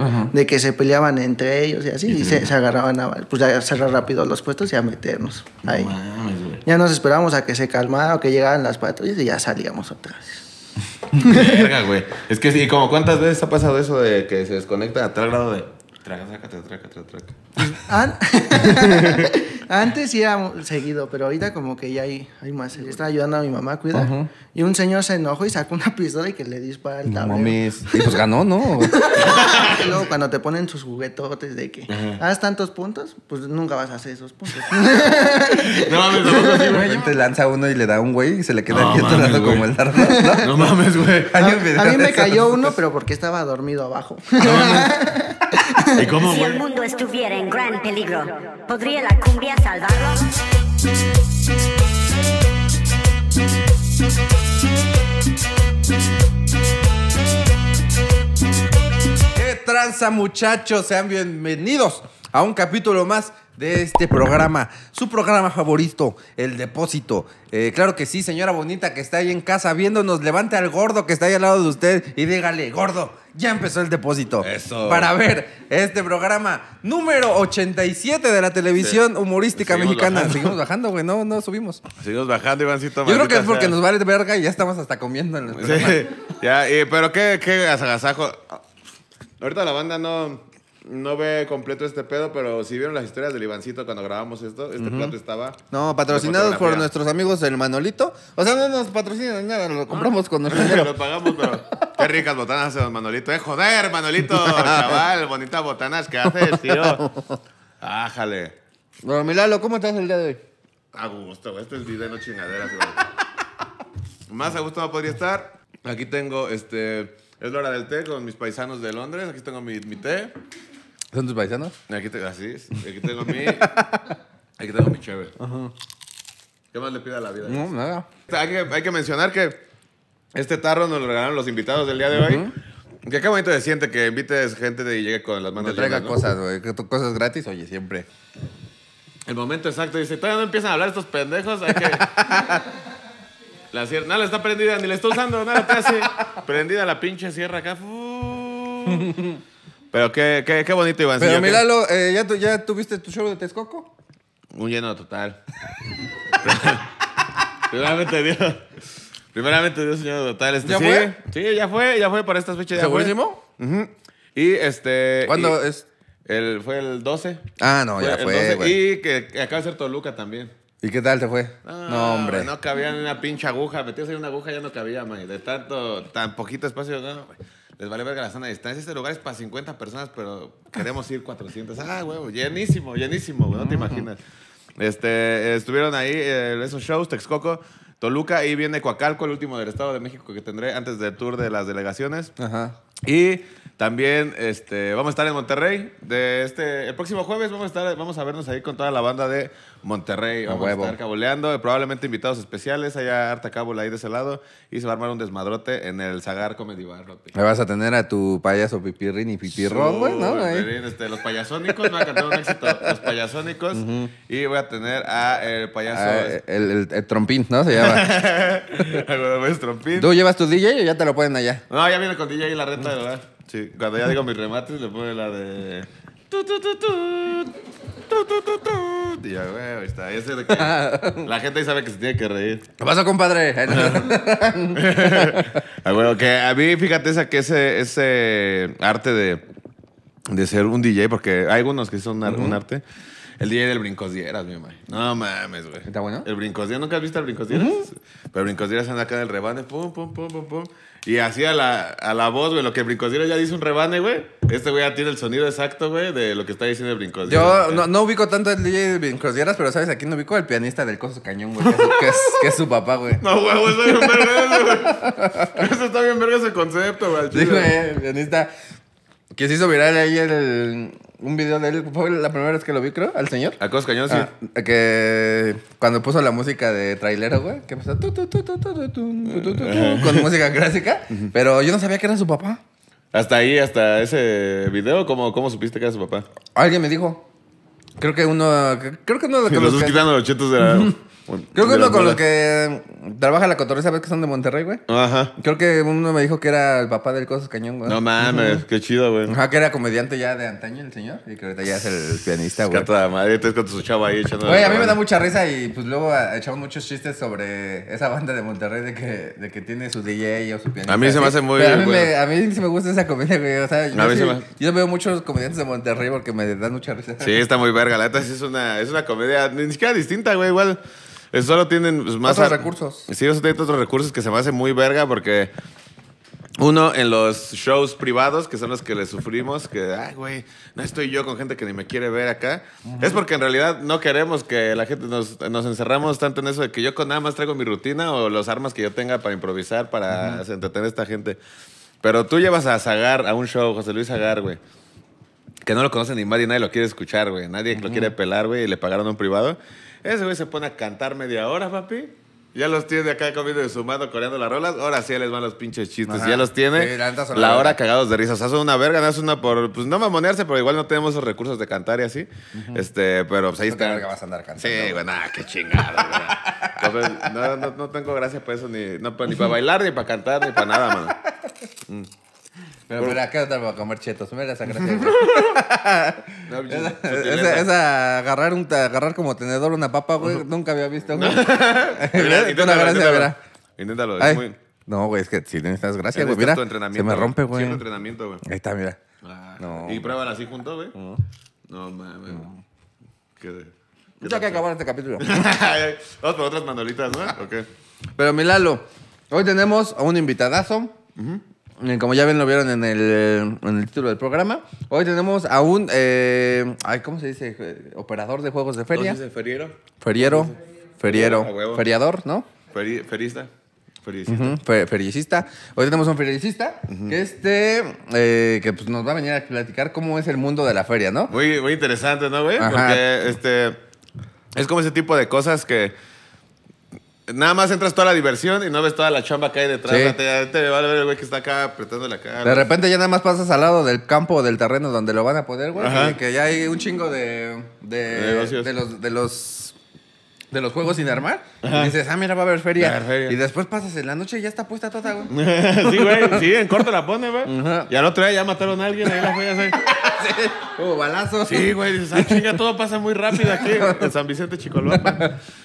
Ajá. De que se peleaban entre ellos y así, y se agarraban a, pues, a cerrar rápido los puestos y a meternos ahí. No mames, güey. Ya nos esperábamos a que se calmara o que llegaran las patrullas y ya salíamos otra vez. Verga, güey. Es que sí, como cuántas veces ha pasado eso de que se desconecta a tal grado de... Traca. Antes sí era seguido, pero ahorita como que ya hay más. Le estaba ayudando a mi mamá a cuidar. Uh-huh. Y un señor se enojó y sacó una pistola y que le dispara al tablero. Mames. Y pues ganó, ¿no? Y luego cuando te ponen sus juguetotes de que haz tantos puntos, pues nunca vas a hacer esos puntos. No mames, güey. Te lanza uno y le da un güey y se le queda quieto rato como el dardo. ¿No? No mames, güey. A mí me cayó uno, pero porque estaba dormido abajo. ¿Y cómo, si el mundo estuviera en gran peligro, ¿podría la cumbia salvarlo? ¡Qué tranza, muchachos! Sean bienvenidos a un capítulo más de este programa, su programa favorito, El Depósito. Claro que sí, señora bonita que está ahí en casa viéndonos, levante al gordo que está ahí al lado de usted y dígale, gordo, ya empezó El Depósito. Eso. Para ver este programa número 87 de la televisión humorística mexicana. Bajando. Seguimos bajando, güey, no subimos. Seguimos bajando, Ivancito. Yo creo que es porque nos vale verga y ya estamos hasta comiendo en el programa. Sí, ya, pero qué agasajo. Ahorita la banda no ve completo este pedo, pero si vieron las historias del Ivancito cuando grabamos esto, este plato estaba... No, patrocinados por nuestros amigos el Manolito. O sea, no nos patrocinan nada, lo compramos con nuestro dinero. Lo pagamos, pero qué ricas botanas hace don Manolito. ¡Joder, Manolito, chaval! Bonitas botanas que haces, tío. ¡Ájale! Bueno, Milalo, ¿cómo estás el día de hoy? A gusto, este es el día de no chingaderas. Más a gusto no podría estar. Aquí tengo, es la hora del té con mis paisanos de Londres. Aquí tengo mi té. ¿Son tus paisanos? Así es. Aquí tengo mi chévere. Ajá. ¿Qué más le pida a la vida? No, nada. Hay que mencionar que este tarro nos lo regalaron los invitados del día de hoy. Que qué bonito se siente que invites gente y llegue con las manos llenas. Te traiga cosas, güey. Cosas gratis, oye, siempre. El momento exacto. Dice, todavía no empiezan a hablar estos pendejos. Hay que... La sierra, nada está prendida, ni la está usando, nada te hace. Prendida la pinche sierra acá. Pero qué bonito, Ivancito. Pero Milalo, ¿ya tuviste tu show de Texcoco? Un lleno total. Primeramente Dios, lleno total. ¿Ya fue? Sí, ya fue para estas fechas. ¿Segurísimo? Y ¿Cuándo es? Fue el 12. Ah, no, ya fue. Y que acaba de ser Toluca también. ¿Y qué tal te fue? No, hombre. No cabía ni una pinche aguja. Metías ahí una aguja, ya no cabía, man. De tan poquito espacio, no, güey. Les vale verga la sana distancia. Este lugar es para 50 personas, pero queremos ir 400. Ah, huevo, llenísimo, llenísimo, güey. No te imaginas. Estuvieron ahí esos shows, Texcoco, Toluca, y viene Coacalco, el último del Estado de México que tendré antes del tour de las delegaciones. Ajá. Y también vamos a estar en Monterrey. El próximo jueves vamos a vernos ahí con toda la banda de Monterrey. Vamos a estar caboleando, probablemente invitados especiales. Haya harta cábola ahí de ese lado. Y se va a armar un desmadrote en el Sagar Comedy Bar. Me vas a tener a tu payaso Pipirrin y Pipirrón, güey, ¿no? Los payasónicos, me va a cantar un éxito. Los payasónicos. Y voy a tener a el payaso... El trompín, ¿no? Se llama. Es trompín. ¿Tú llevas tu DJ o ya te lo ponen allá? No, ya viene con DJ y la renta, ¿verdad? Sí, cuando ya digo mis remates, le pone la de... Y ya, güey, ahí está. Ese de que la gente ahí sabe que se tiene que reír. ¿Qué pasó, compadre? Bueno, que a mí, fíjate, que ese arte de ser un DJ, porque hay algunos que son un arte... El DJ del Brincos Dieras, mi madre. No mames, güey. ¿Está bueno? El Brincos Dieras, ¿nunca has visto el Brincos Dieras? Pero Brincos Dieras anda acá en el rebane, pum, pum, pum, pum, pum. Y así a la voz, güey, lo que el Brincos Dieras ya dice un rebane, güey. Este güey ya tiene el sonido exacto, güey, de lo que está diciendo el Brincos Dieras. Yo no ubico tanto el DJ del Brincos Dieras, pero ¿sabes a quién no ubico? El pianista del Coscañón, güey, que es su papá, güey. No, güey, está bien verga eso, güey. Eso está bien verga ese concepto, güey. Sí, güey, el pianista que se hizo viral ahí un video de él, fue la primera vez que lo vi, creo, al señor. A Coscañón, sí. Que cuando puso la música de trailero, güey, que empezó con música clásica, pero yo no sabía que era su papá. Hasta ese video, ¿cómo supiste que era su papá? Alguien me dijo. Creo que uno de los... Los dos quitando los chetos de la... Bueno, creo que es lo con lo que trabaja la cotorriza, ¿ves que son de Monterrey, güey? Ajá. Creo que uno me dijo que era el papá del Coscañón, güey. No mames, qué chido, güey. Ajá, que era comediante ya de antaño el señor y que ahorita ya es el pianista, güey. Cata de madre, entonces cuando su chava ahí echando... Güey, a mí me da mucha risa y pues luego echamos muchos chistes sobre esa banda de Monterrey de que tiene su DJ o su pianista. A mí se me hace muy... A mí sí me gusta esa comedia, güey. O sea, yo veo muchos comediantes de Monterrey porque me dan mucha risa. Sí, está muy verga. La neta sí es una comedia ni siquiera distinta, güey, igual. Solo tienen pues, más... Otros recursos. Sí, eso tiene otros recursos que se me hace muy verga porque... Uno, en los shows privados, que son los que le sufrimos, que, ay, güey, no estoy yo con gente que ni me quiere ver acá. Es porque en realidad no queremos que la gente nos encerramos tanto en eso de que yo con nada más traigo mi rutina o los armas que yo tenga para improvisar, para entretener a esta gente. Pero tú llevas a Sagar a un show, José Luis Sagar, güey, que no lo conoce ni nadie, nadie lo quiere escuchar, güey, nadie lo quiere pelar, güey, y le pagaron un privado. Ese güey se pone a cantar media hora, papi. Ya los tiene acá comiendo de su mano, coreando las rolas. Ahora sí les van los pinches chistes. Ajá. Ya los tiene. Sí, la hora cagados de risa. O sea, son una verga. No es una por... Pues no mamonearse, pero igual no tenemos los recursos de cantar y así. Pero pues ahí está. Verga vas a andar cantando. Sí, güey. Nada, qué chingada, güey. Entonces, no tengo gracia para eso. Ni para bailar, ni para cantar, ni para nada, mano. Pero acá no te voy a comer chetos. Mira esa gracia. No, agarrar como tenedor una papa, güey. Nunca había visto, güey. Una gracia, mira. Inténtalo. No, güey, es que si necesitas gracia, güey. Mira, se me rompe, güey. Siempre entrenamiento, güey. Ahí está, mira. Ah, no. Y pruébala así juntos, güey. No, mames. Ya que acabar este capítulo. Vamos por otras mandolitas, ¿no? ¿O qué? Pero, mi Lalo, hoy tenemos a un invitadazo. Como ya ven, lo vieron en el título del programa. Hoy tenemos a un, ¿cómo se dice? Operador de juegos de feria. ¿Cómo se dice? ¿Feriero? Feriero. Feriador, ¿no? Ferista. Fericista. Fericista. Hoy tenemos a un fericista que pues, nos va a venir a platicar cómo es el mundo de la feria, ¿no? Muy, muy interesante, ¿no, güey? Porque es como ese tipo de cosas que... Nada más entras toda la diversión y no ves toda la chamba que hay detrás. Sí. Te va a ver el güey que está acá apretando la cara. De repente ya nada más pasas al lado del campo o del terreno donde lo van a poder, güey. Que ya hay un chingo de los juegos sin armar. Y dices, mira, va a haber feria. Y después pasas en la noche y ya está puesta toda, güey. Sí, güey. Sí, en corto la pone, güey. Y al otro día ya mataron a alguien ahí en la feria. Sí. Como balazos. Sí, güey. Dices, chinga, todo pasa muy rápido aquí en San Vicente Chicolón, güey.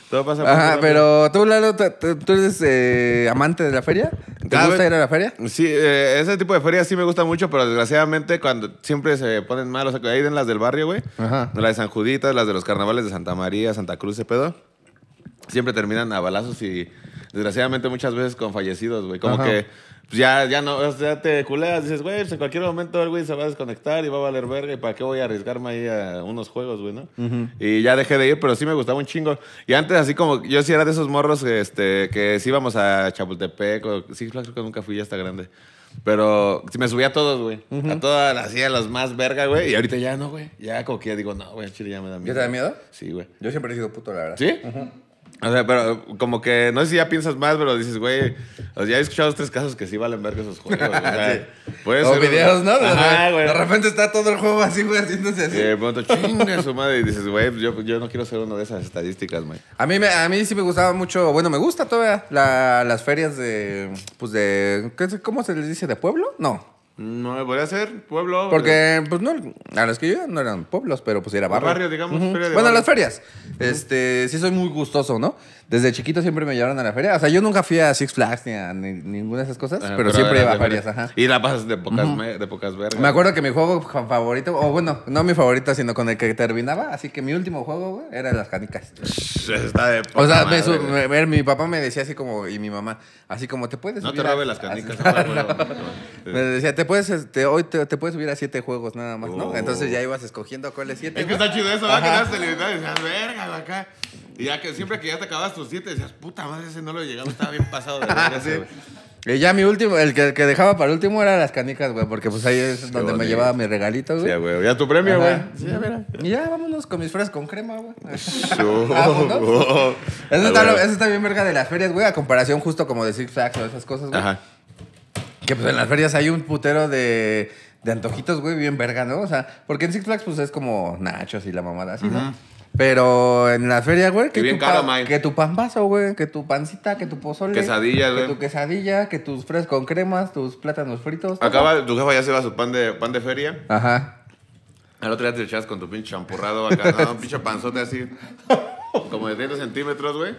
Todo pasa muy rápido. Pero tú, Lalo, ¿tú eres amante de la feria? ¿Te gusta ir a la feria? Sí, ese tipo de ferias sí me gusta mucho, pero desgraciadamente cuando siempre se ponen mal. O sea, ahí en las del barrio, güey. Las de San Judita, las de los carnavales de Santa María, Santa Cruz, ese pedo. Siempre terminan a balazos y desgraciadamente muchas veces con fallecidos, güey. Como que pues ya no, o sea, te culeas, dices, güey, pues en cualquier momento el güey se va a desconectar y va a valer verga y para qué voy a arriesgarme ahí a unos juegos, güey, ¿no? Y ya dejé de ir, pero sí me gustaba un chingo. Y antes, así como yo sí era de esos morros que sí íbamos a Chapultepec o Six Flags, creo que nunca fui, ya está grande. Pero me subí a todos, güey. A todas las sillas, los más verga, güey. Y ahorita ya no, güey. Ya como que ya digo, no, güey, chile ya me da miedo. ¿Ya te da miedo? Sí, güey. Yo siempre he sido puto, la verdad. ¿Sí? O sea, pero como que, no sé si ya piensas más, pero dices, güey, o sea, he escuchado dos, tres casos que sí valen verga esos juegos, güey. O ser, videos, ¿no? Ajá, güey. De repente está todo el juego así, güey, haciéndose así. De pronto, chinga su madre. Y dices, güey, yo no quiero ser una de esas estadísticas, güey. A mí sí me gustaba mucho, bueno, me gusta todavía las ferias de, ¿cómo se les dice? ¿De pueblo? No, podría ser pueblo. Porque, pues no, a los que yo no eran pueblos, pero pues era barrio. Barrio, digamos. Feria de bueno, barrio. Las ferias. Sí soy muy gustoso, ¿no? Desde chiquito siempre me llevaron a la feria. O sea, yo nunca fui a Six Flags ni a ninguna de esas cosas, pero siempre iba a ferias, Y la pasas de pocas vergas. Me acuerdo que mi juego favorito, o bueno, no mi favorito, sino con el que terminaba, así que mi último juego, güey, era las canicas. Está de poca madre. Mi papá me decía así como, y mi mamá, así como, ¿te puedes subir? No te robes las canicas. Me decía, hoy te puedes subir a 7 juegos nada más, ¿no? Entonces ya ibas escogiendo cuáles 7. Es que está chido eso, ¿verdad? Que das celebridad y decías, verga, acá. Y ya que siempre que ya te acababas tus 7, decías, puta madre, ese no lo llegamos, estaba bien pasado de verga. Y ya mi último, el que dejaba para el último era las canicas, güey, porque pues ahí es donde me llevaba mis regalitos, güey. Sí, güey, ya tu premio, güey. Sí, mira. Y ya vámonos con mis fresas con crema, güey. Eso está bien verga de las ferias, güey, a comparación justo como de Six Flags o esas cosas, güey. Que pues en las ferias hay un putero de antojitos, güey, bien verga, ¿no? O sea, porque en Six Flags pues es como nachos y la mamada así, ¿no? Pero en la feria, güey, que bien caro, Mike. Que tu pan vaso, güey, que tu pancita, que tu pozole. Quesadilla, güey. Que tu quesadilla, que tus fresas con cremas, tus plátanos fritos. Acaba, tu jefa ya se va a su pan de feria. Ajá. Al otro día te echas con tu pinche champurrado acá, ¿no? Un pinche panzote así, como de 30 centímetros, güey.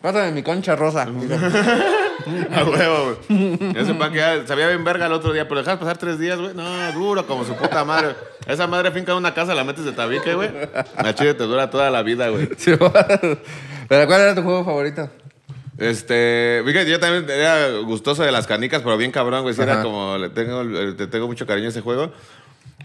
Pásame mi concha rosa. A huevo, güey. Ese pan que ya sabía bien verga el otro día, pero dejas pasar 3 días, güey. No, duro como su puta madre. Esa madre finca de una casa, la metes de tabique, güey. La chile te dura toda la vida, güey. Sí, pero ¿cuál era tu juego favorito? Fíjate, yo también era gustoso de las canicas, pero bien cabrón, güey. Sí, era como, le tengo mucho cariño a ese juego.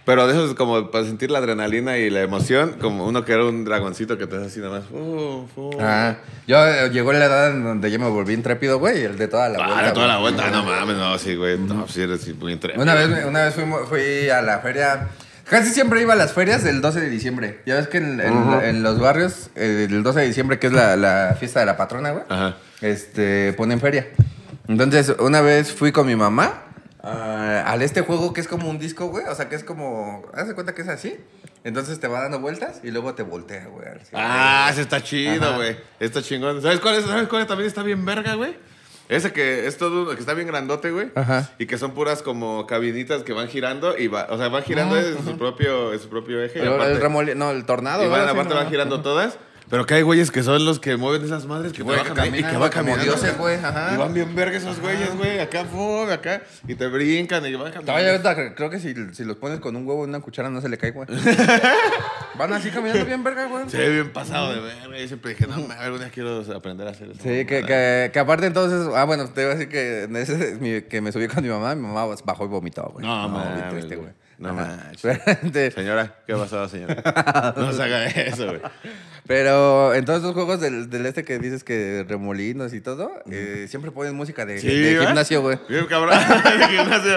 Pero de eso es como para sentir la adrenalina y la emoción, como uno que era un dragoncito que te hace así nada más. Yo llegó la edad en donde yo me volví intrépido, güey, el de toda la vuelta. Toda la vuelta, no mames, no, sí, güey, no, sí eres muy intrépido. Una vez fui a la feria, casi siempre iba a las ferias del 12 de diciembre. Ya ves que en los barrios, el 12 de diciembre, que es la fiesta de la patrona, güey, ponen feria. Entonces, una vez fui con mi mamá. Al juego que es como un disco, güey. O sea, que es como... Haz de cuenta que es así. Entonces te va dando vueltas y luego te voltea, güey. Ese está chido, güey. Está chingón. ¿Sabes cuál también está bien verga, güey? Ese que es todo... Que está bien grandote, güey. Ajá. Y que son puras como cabinitas que van girando y va... O sea, van girando en su propio eje. El tornado. Y van, aparte van girando todas. Pero que hay güeyes que son los que mueven esas madres que bajan y que van caminando. Dioses, güey. Ajá. Y van bien verga esos güeyes, güey. Acá. Y te brincan y van caminando. Creo que si los pones con un huevo en una cuchara no se le cae, güey. Van así caminando bien verga, güey. Se ve bien pasado de verga. Yo siempre dije, no, algún día quiero aprender a hacer eso. Sí, que aparte entonces... Bueno, te iba a decir que me subí con mi mamá. Mi mamá bajó y vomitó, güey. No, mamá. Triste, güey. No manches. Señora, ¿qué ha pasado, señora? No se haga eso, güey. Pero en todos estos juegos del que dices que remolinos y todo, siempre ponen música de gimnasio, güey. Bien cabrón.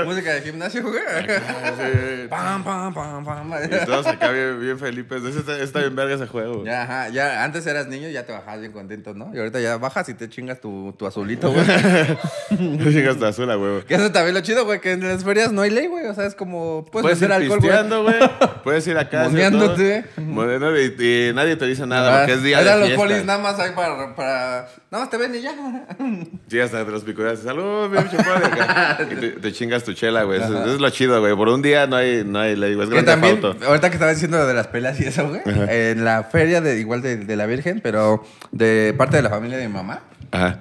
Música de gimnasio, güey. Sí. Pam, pam, pam, pam. Y todos acá bien felices. Está bien verga ese juego, güey. Ya, antes eras niño y ya te bajabas bien contento, ¿no? Y ahorita ya bajas y te chingas tu azulito, güey. Te chingas tu azul, güey. Que eso también lo chido, güey, que en las ferias no hay ley, güey. O sea, es como... Puedes ir alcohol, güey. Puedes ir acá. Moneándote. Y nadie te dice nada. Porque es día de fiesta. Los polis nada más hay para... Nada más te ven y ya. Sí, hasta te los picuras. Salud, mi bicho padre. Y te chingas tu chela, güey. Eso es lo chido, güey. Por un día no hay ley, güey. Es que también, ahorita que estaba diciendo lo de las pelas y eso, güey. En la feria, de la Virgen, pero de parte de la familia de mi mamá. Ajá.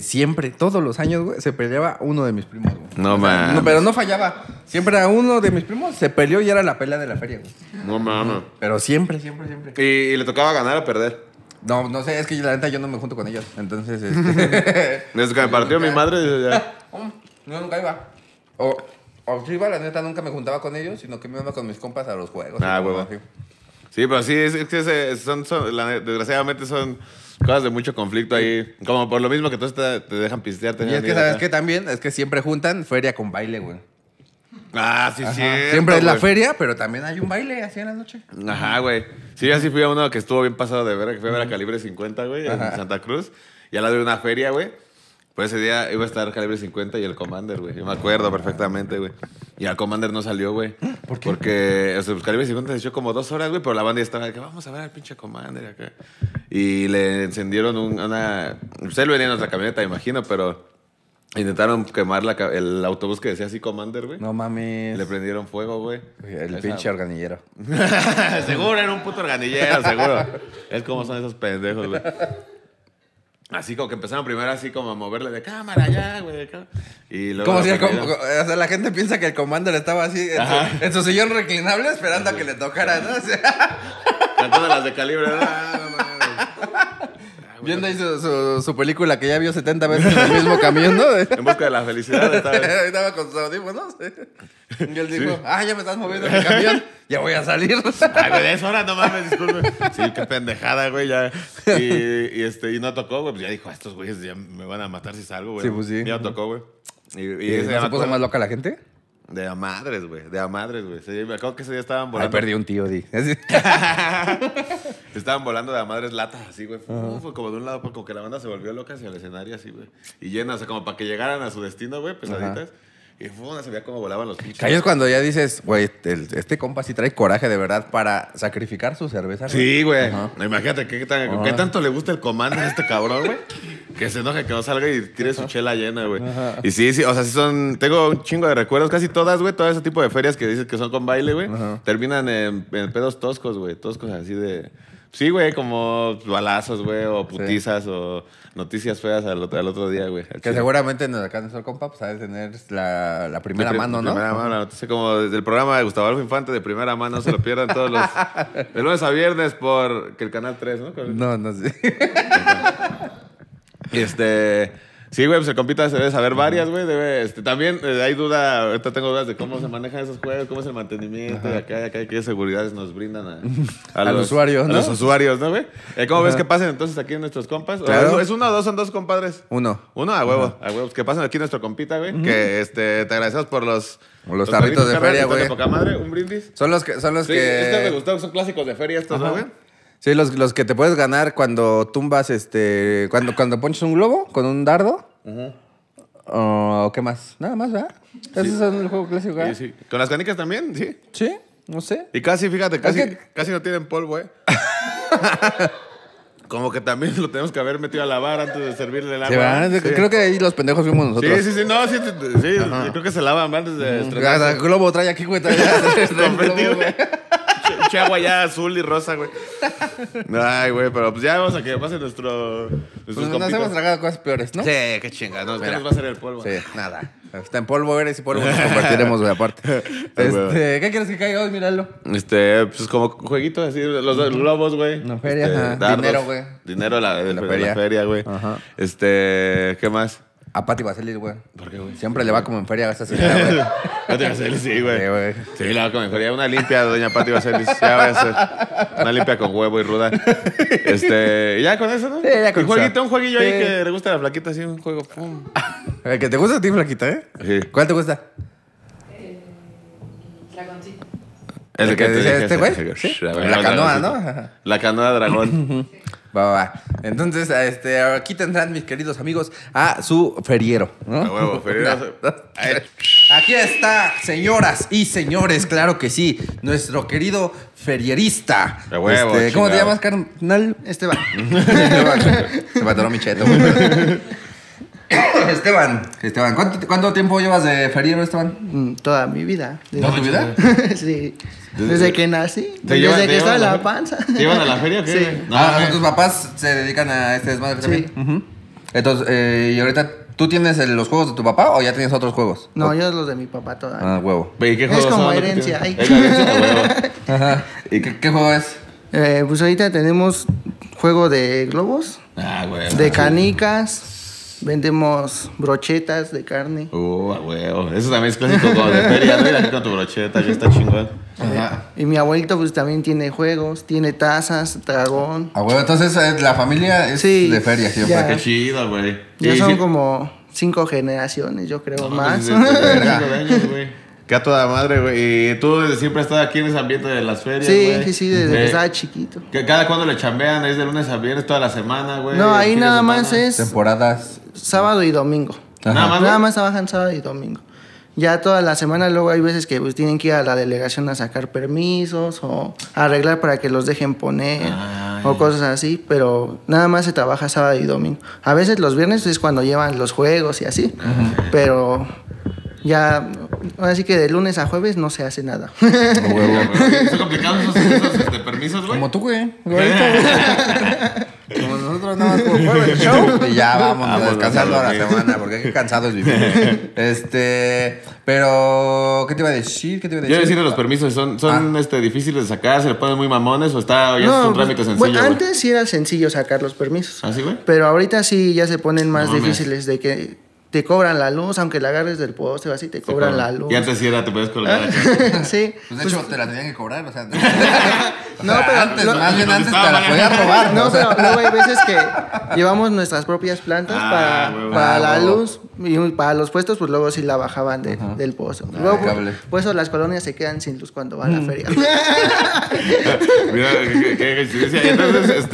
Siempre, todos los años, güey, se peleaba uno de mis primos, güey. No mames. Pero no fallaba. Siempre era uno de mis primos, se peleó y era la pelea de la feria, güey. No mames. Pero siempre, siempre, siempre. ¿Y le tocaba ganar o perder? No sé, es que la neta yo no me junto con ellos. Entonces, desde que me partió mi madre, ya. Yo nunca iba. O si iba, la neta nunca me juntaba con ellos, sino que me iba con mis compas a los juegos. Huevo. Sí, pero sí, es que desgraciadamente son... Cosas de mucho conflicto ahí. Como por lo mismo que todos te dejan pistearte. Y es que, ¿sabes qué? También es que siempre juntan feria con baile, güey. Sí, sí. Siempre es la feria, pero también hay un baile así en la noche. Ajá, güey. Sí, yo así fui a uno que estuvo bien pasado de verga, que fui a ver a Calibre 50, güey, en Santa Cruz. Y al lado de una feria, güey. Por ese día iba a estar Calibre 50 y el Commander, güey. Yo me acuerdo perfectamente, güey. Y al Commander no salió, güey. ¿Por qué? Porque Calibre 50 se echó como 2 horas, güey, pero la banda estaba que vamos a ver al pinche Commander acá. Y le encendieron una... Ustedes venían en otra camioneta, imagino, pero intentaron quemar el autobús que decía así Commander, güey. No mames. Le prendieron fuego, güey. El pinche organillero. Seguro era un puto organillero, seguro. Es como son esos pendejos, güey. Así como que empezaron primero así como a moverle de cámara ya, güey, de cámara. Y luego o sea, la gente piensa que el Commander estaba así en su sillón reclinable esperando a que le tocara, ¿no? O sea, cantando las de Calibre, ¿no? Viendo ahí su película que ya vio 70 veces en el mismo camión, ¿no? En busca de la felicidad. Estaba con sus audífonos. Y él dijo, ya me estás moviendo en el camión, ya voy a salir. Ay, güey, es hora, no mames, disculpe. Sí, qué pendejada, güey, ya. Y no tocó, güey. Pues ya dijo, estos güeyes ya me van a matar si salgo, güey. Sí, pues sí. Ya tocó, güey. ¿Y se puso más loca la gente? De a madres, güey. De a madres, güey. Me acuerdo que ese día estaban volando. Ahí perdí un tío, di. Estaban volando de a madres latas así, güey. Fue como de un lado, como que la banda se volvió loca hacia el escenario así, güey. Y llena, o sea, como para que llegaran a su destino, güey, pesaditas. Y fue donde se veía cómo volaban los pinches. Ahí es cuando ya dices, güey, este compa sí trae coraje de verdad para sacrificar su cerveza. Sí, güey. Imagínate qué tanto le gusta el Commander a este cabrón, güey. Que se enoja, que no salga y tire su chela llena, güey. Y sí, sí, o sea, sí son... Tengo un chingo de recuerdos, casi todas, güey. Todo ese tipo de ferias que dices que son con baile, güey. Terminan en pedos toscos, güey. Toscos así de... Sí, güey, como balazos, güey, o putizas, sí, o noticias feas al otro día, güey. Que seguramente nos alcanzó el compa, pues, sabes tener la primera mano, ¿no? Primera mano, la noticia como desde el programa de Gustavo Adolfo Infante, de primera mano, no se lo pierdan todos los... de lunes a viernes por el Canal 3, ¿no? No sé. Sí, güey, pues el compita se debe saber varias, güey. También hay duda, ahorita tengo dudas de cómo se manejan esos juegos, cómo es el mantenimiento, acá qué seguridades nos brindan al usuario, ¿no? A los usuarios, ¿no, güey? ¿Cómo ves que pasen entonces aquí nuestros compas? Claro. ¿Es uno o dos? ¿Son dos compadres? Uno. Uno, a huevo. Ajá. A huevo, pues que pasen aquí nuestro compita, güey. Que te agradecemos por los tarritos de feria, güey. Poca madre, un brindis. Son los que... Este me gustó, son clásicos de feria estos, ¿no, güey? Sí, los que te puedes ganar cuando tumbas, cuando ponches un globo con un dardo. ¿O qué más? Nada más, ¿verdad? Ese es el juego clásico, ¿verdad? Sí, sí. ¿Con las canicas también? Sí. Sí, no sé. Y casi, fíjate, casi no tienen polvo, ¿eh? Como que también lo tenemos que haber metido a lavar antes de servirle el agua. Sí, sí. Creo que ahí los pendejos fuimos nosotros. Sí. No, sí yo creo que se lavan antes de estrenar. El globo trae aquí, güey. Mucha agua ya azul y rosa, güey. Ay, güey, pero pues ya vamos a que pase nuestros compitas. Nos hemos tragado cosas peores, ¿no? Sí, qué chingada. No, ¿qué nos va a hacer el polvo? Sí, nada. Está en polvo, eres y polvo nos compartiremos, güey, aparte. ¿Qué quieres que caiga hoy? Míralo. Pues como jueguito, así, los globos, güey. La feria, dardos, dinero, güey. Dinero de la feria, güey. Ajá. ¿Qué más? A Pati Baselis, güey. ¿Por qué, güey? Siempre le va como en feria a esa señora, güey. Pati Baselis, sí, güey. Sí, le va como en feria. Una limpia, doña Pati Baselis. Ya voy a hacer. Una limpia con huevo y ruda. Ya con eso, ¿no? Sí, ya con eso. Un jueguillo ahí que le gusta a la flaquita, así, un juego. Pum. El que te gusta a ti, flaquita, ¿eh? Sí. ¿Cuál te gusta? Dragoncito. El que te gusta. ¿Este güey? Sí. La canoa, ¿no? La canoa dragón. Va. Entonces, aquí tendrán, mis queridos amigos, a su feriero, ¿no? A huevo, feriero. Aquí está, señoras y señores, claro que sí, nuestro querido ferierista. A huevo, ¿cómo te llamas, carnal? Esteban. Se me atoró mi cheto, güey. Esteban, ¿cuánto tiempo llevas de feriero, Esteban? Toda mi vida. ¿Toda tu vida? Sí. Desde que nací. Desde que estaba en la panza. ¿Te llevan a la feria o qué? Sí. Tus papás se dedican a este desmadre también. Sí. Entonces, y ahorita, ¿tú tienes los juegos de tu papá o ya tienes otros juegos? No, yo los de mi papá todavía. Ah, huevo. ¿Y qué juegos? Es como herencia. Es herencia, huevo. Ajá. ¿Y qué juego es? Pues ahorita tenemos juego de globos. Ah, huevo. De canicas. Vendemos brochetas de carne. A huevo. Eso también es clásico como de feria, ¿no? Ir aquí con tu brocheta, ya está chingón. Y mi abuelito pues también tiene juegos, tiene tazas, dragón. A huevo, entonces la familia es de feria siempre. Ya. Qué chido, güey. Ya son como 5 generaciones, yo creo, más. Pues, años, güey. Que a toda madre, güey. ¿Y tú desde siempre has estado aquí en ese ambiente de las ferias, güey? Sí, desde que estaba chiquito. ¿Cada cuándo le chambean? ¿Es de lunes a viernes toda la semana, güey? No, ahí nada más es... Temporadas. Sábado y domingo. Nada más trabajan sábado y domingo. Ya toda la semana luego hay veces que pues, tienen que ir a la delegación a sacar permisos o a arreglar para que los dejen poner o cosas así, pero nada más se trabaja sábado y domingo. A veces los viernes es cuando llevan los juegos y así, pero... Ya, así que de lunes a jueves no se hace nada. Son complicados esos permisos, güey. Como tú, güey. Como nosotros nada más por jueves, show. Y ya vamos a descansar toda la semana, porque qué cansado es vivir. Pero, ¿qué te iba a decir? Yo iba a decir que los permisos son difíciles de sacar, se le ponen muy mamones o ya es un trámite sencillo. Bueno, antes sí era sencillo sacar los permisos. ¿Ah, sí, güey? Pero ahorita sí ya se ponen más difíciles de que... Te cobran la luz, aunque la agarres del poste o así, te cobran la luz. Y antes sí era, te puedes colgar acá. Sí. Pues de hecho, te la tenían que cobrar, o sea... No, pero antes, más bien antes te la podías robar. No, pero luego hay veces que llevamos nuestras propias plantas para la luz y para los puestos, pues luego sí la bajaban del poste. Luego, por eso las colonias se quedan sin luz cuando van a la feria. Mira, qué coincidencia. Y entonces,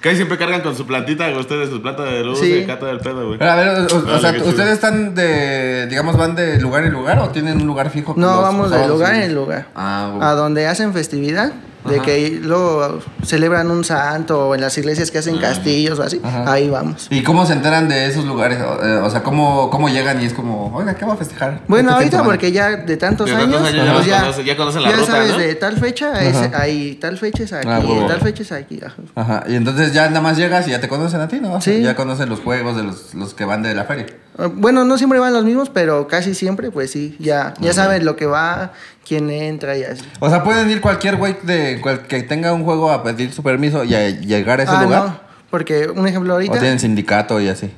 casi siempre cargan con su plantita, ustedes, sus plantas de luz y cata del pedo, güey. A ver, o sea... ¿Ustedes están de, digamos, van de lugar en lugar o tienen un lugar fijo? No, vamos de lugar en lugar. Ah, bueno. A donde hacen festividad, de que luego celebran un santo o en las iglesias que hacen castillos o así, ahí vamos. ¿Y cómo se enteran de esos lugares? O sea, ¿cómo llegan y es como, oiga, ¿qué va a festejar? Bueno, ahorita porque ya de tantos años, ya conocen la ruta, ya sabes, de tal fecha es ahí, tal fecha es aquí, tal fecha es aquí. Ajá, y entonces ya nada más llegas y ya te conocen a ti, ¿no? Sí. Ya conocen los juegos de los que van de la feria. Bueno, no siempre van los mismos, pero casi siempre, pues sí, ya saben lo que va, quién entra y así. O sea, ¿pueden ir cualquier güey que tenga un juego a pedir su permiso y a llegar a ese lugar? No, porque un ejemplo ahorita... ¿O tienen sindicato y así?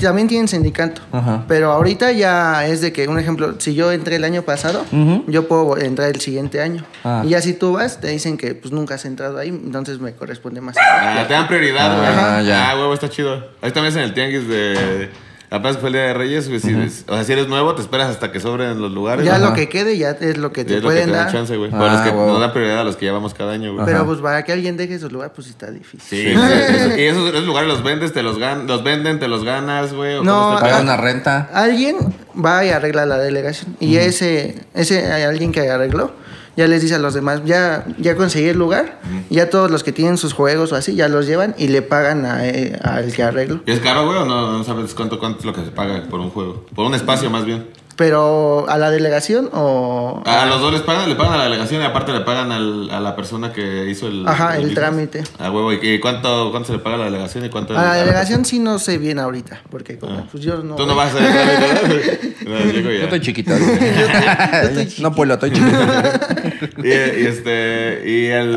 También tienen sindicato, pero ahorita ya es de que, un ejemplo, si yo entré el año pasado, yo puedo entrar el siguiente año. Y ya si tú vas, te dicen que pues nunca has entrado ahí, entonces me corresponde más. Te dan prioridad, güey. Ya, huevo, está chido. Ahí también es en el tianguis de... Apenas fue el Día de Reyes, güey, o sea, si eres nuevo, te esperas hasta que sobren los lugares. Ya lo que quede, ya es lo que te pueden dar. Chance, güey. Bueno, es que nos da prioridad a los que ya vamos cada año, güey. Pero pues para que alguien deje esos lugares, pues está difícil. Sí, y esos lugares los vendes, los venden, te los ganas, güey. No, pagan una renta. Alguien va y arregla la delegación. Y ese alguien que arregló, ya les dice a los demás, ya conseguí el lugar, ya todos los que tienen sus juegos o así, ya los llevan y le pagan al que arreglo. ¿Y es caro, güey, o no sabes cuánto es lo que se paga por un juego? Por un espacio, más bien. ¿Pero a la delegación o...? A los dos le pagan a la delegación y aparte le pagan a la persona que hizo el... Ajá, el trámite. Ah, huevo, ¿y cuánto se le paga a la delegación y cuánto... A la delegación sí no sé bien ahorita, porque como, pues yo no... Tú no vas a... Yo estoy chiquito. No, pues lo estoy chiquito.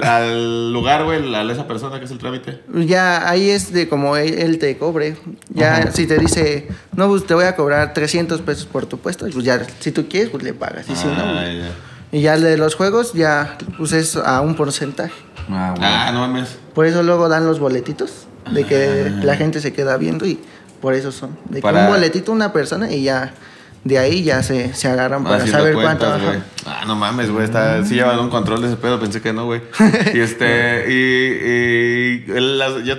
Al lugar, güey, a esa persona que hace el trámite. Ya, ahí es de como él te cobre. Ya, si te dice, no, pues te voy a cobrar 300 pesos por tu puesto, pues ya, si tú quieres, pues le pagas. Y si no, ya. Y ya de los juegos, ya, pues es a un porcentaje. Ah, bueno. No mames. Por eso luego dan los boletitos, de que la gente se queda viendo y por eso son. De que un boletito una persona y ya, de ahí ya se agarran para saber cuentas, cuánto. No mames, güey, sí llevan un control de ese pedo, pensé que no, güey. Yo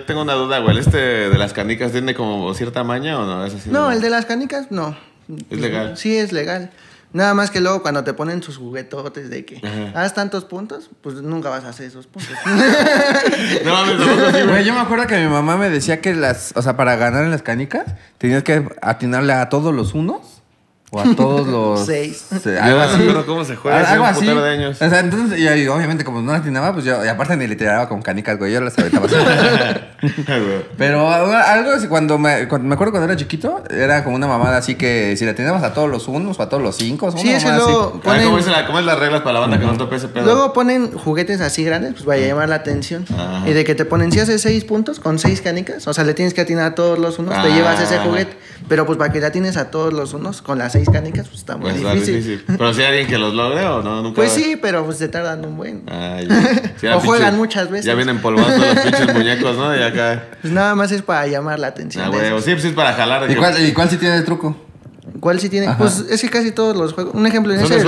tengo una duda, güey, de las canicas tiene como cierta maña o no? ¿Es así? No, el de las canicas, no. ¿Es legal? Sí, es legal. Nada más que luego cuando te ponen sus juguetotes de que haz tantos puntos, pues nunca vas a hacer esos puntos. No mames, güey, yo me acuerdo que mi mamá me decía que o sea, para ganar en las canicas tenías que atinarle a todos los unos o a todos los... Seis. Algo así. No recuerdo cómo se juega. Algo así. De años. O sea, entonces, y obviamente como no la atinaba, pues yo... Y aparte ni le tiraba con canicas, güey. Yo las aventaba así. Pero algo así, me acuerdo cuando era chiquito, era como una mamada así que si la atinabas a todos los unos o a todos los cinco... Sí, es que luego ponen... ¿Cómo es las reglas para la banda que no tope ese pedo? Luego ponen juguetes así grandes, pues vaya a llamar la atención. Y de que te ponen, si haces 6 puntos con 6 canicas, o sea, le tienes que atinar a todos los unos, te llevas ese juguete. Pero pues para que te atines a todos los unos con las 6 canicas, pues está muy difícil. Pero si hay alguien que los logre o no, nunca. Pues sí, pero pues se tardan un buen. Sí, o juegan muchas veces. Ya vienen polvados los pinches muñecos, ¿no? Y acá. Pues nada más es para llamar la atención. Sí, pues es para jalar. ¿Y cuál sí tiene el truco? ¿Cuál sí tiene? Pues es que casi todos los juegos. Un ejemplo, en ese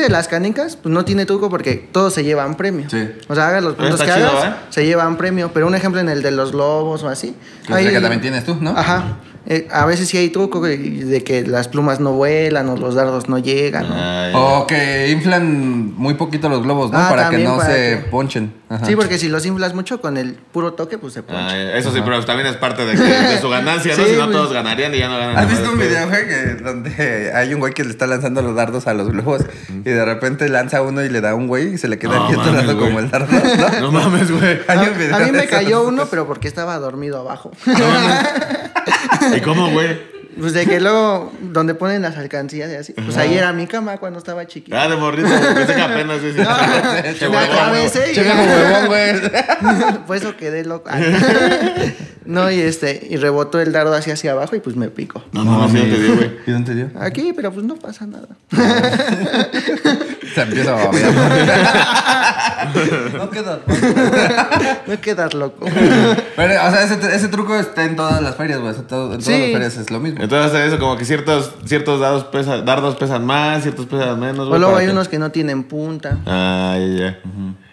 de las canicas, pues no tiene truco porque todos se llevan premio. Sí. O sea, hagas los puntos que hagas, se llevan premio. Pero un ejemplo en el de los globos o así. Ahí que también tienes tú, ¿no? Ajá. A veces sí hay truco de que las plumas no vuelan o los dardos no llegan. O que inflan muy poquito los globos, ¿no? Para que no se ponchen. Sí, porque si los inflas mucho con el puro toque, pues se ponchan. Eso sí, pero también es parte de su ganancia, ¿no? Si no, todos ganarían y ya no ganan. ¿Has visto un video, güey, donde hay un güey que le está lanzando los dardos a los globos y de repente lanza uno y le da un güey y se le queda quieto el dardo como el dardo? No mames, güey. A mí me cayó uno, pero porque estaba dormido abajo. ¿Y cómo, güey? Pues de que luego, donde ponen las alcancías y así, pues ahí era mi cama cuando estaba chiquito. De morrito, pensé que apenas... Me acabé, güey. Pues eso quedé loco. No, y rebotó el dardo así hacia abajo y pues me picó. No, sí, ¿dónde te dio, güey? ¿Y dónde te dio? Aquí, pero pues no pasa nada. Se empieza a babear. No quedas loco. Pero, o sea, ese truco está en todas las ferias, güey. En todas las ferias es lo mismo. Entonces, eso como que ciertos dardos pesan más, ciertos pesan menos. O luego hay unos que no tienen punta.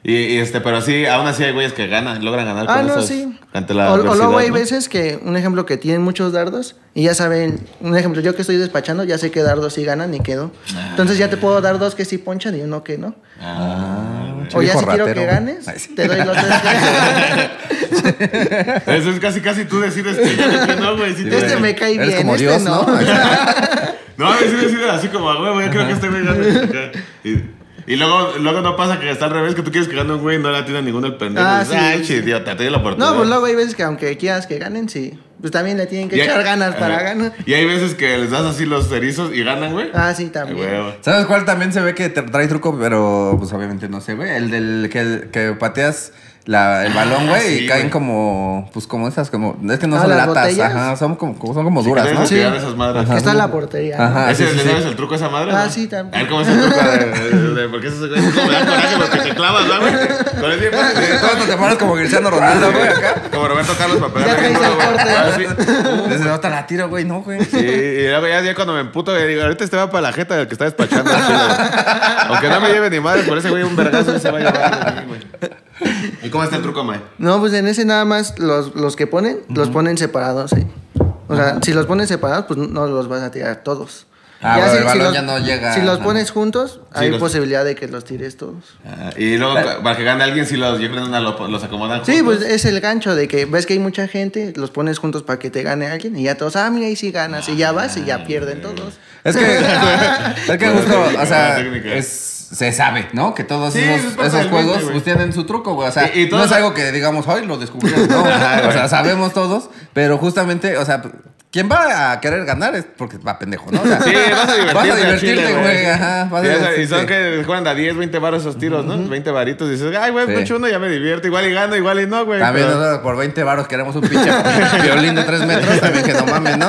Pero así, aún así hay güeyes que ganan, logran ganar. Ah, no, sí. Ante la adversidad, o luego hay, ¿no?, veces que, un ejemplo, que tienen muchos dardos y ya saben, un ejemplo, yo que estoy despachando, ya sé que dardos sí ganan y quedo. Ah, entonces ya te puedo dar dos que sí ponchan y uno que no. Ah, o ya si quiero que ganes, te doy los tres que... Eso es casi tú decides que no, güey. Si este me cae bien, como este Dios, no. No, a veces deciden así como, güey, yo creo que este me gana. Y luego no pasa que está al revés, que tú quieres que gane un güey y no la tiene ninguno el pendejo. Ah, sí, sí. Idiota, te doy la oportunidad. No, pues luego hay veces que aunque quieras que ganen, sí, pues también le tienen que echar ganas para ganar. Y hay veces que les das así los erizos y ganan, güey. Ah, sí, también. ¿Sabes cuál también se ve que trae truco? Pero pues obviamente no sé, güey. El del que pateas el balón, güey, sí, y caen, güey, como... Pues como esas, como... Es que no son latas, botellas. Ajá, son como sí, duras, ¿no? Sí, esas madres. Ajá, está en la portería. Ajá. ¿Ese sí, ¿sabes el truco a esa madre? Ah, ¿no? Sí, también. A ver, ¿cómo es el truco? Porque eso me da coraje, porque te clavas, ¿no, güey? Con el tiempo... Todos te paras como Cristiano Ronaldo, güey, acá. Como Roberto Carlos para pegar. Ya caes el corte. Desde ahorita la tiro, güey, no, güey. Sí, y luego ya cuando me emputo, güey, digo, ahorita este va para la jeta del que está despachando. Aunque no me lleve ni madre, por ese güey un vergazo se va a llevar, güey. ¿Y cómo está el truco, May? No, pues en ese nada más los que ponen, los ponen separados, ¿eh? O sea, si los pones separados, pues no los vas a tirar todos. Ah, ya, el balón ya no llega. Si los pones juntos, hay posibilidad de que los tires todos. Ah, y luego, para que gane alguien, si los acomodan juntos. Sí, pues es el gancho de que ves que hay mucha gente, los pones juntos para que te gane alguien y ya todos, ah, mira, ahí sí ganas, y ya vas y ya pierden todos. Es que justo, o sea, se sabe, ¿no? Que todos esos juegos tienen su truco, güey. O sea, y no es algo que digamos, hoy lo descubrimos, no. O sea, sabemos todos, pero justamente, o sea, ¿quién va a querer ganar? Es porque va pendejo, ¿no? O sea, sí, vas a divertirte, güey. Ajá, y son que juegan a 10, 20 varos esos tiros, ¿no? 20 varitos. Y dices, ay, güey, pinche uno ya me divierto. Igual y gano, igual y no, güey. También nosotros por 20 varos queremos un pinche violín de 3 metros. También que no mames, ¿no?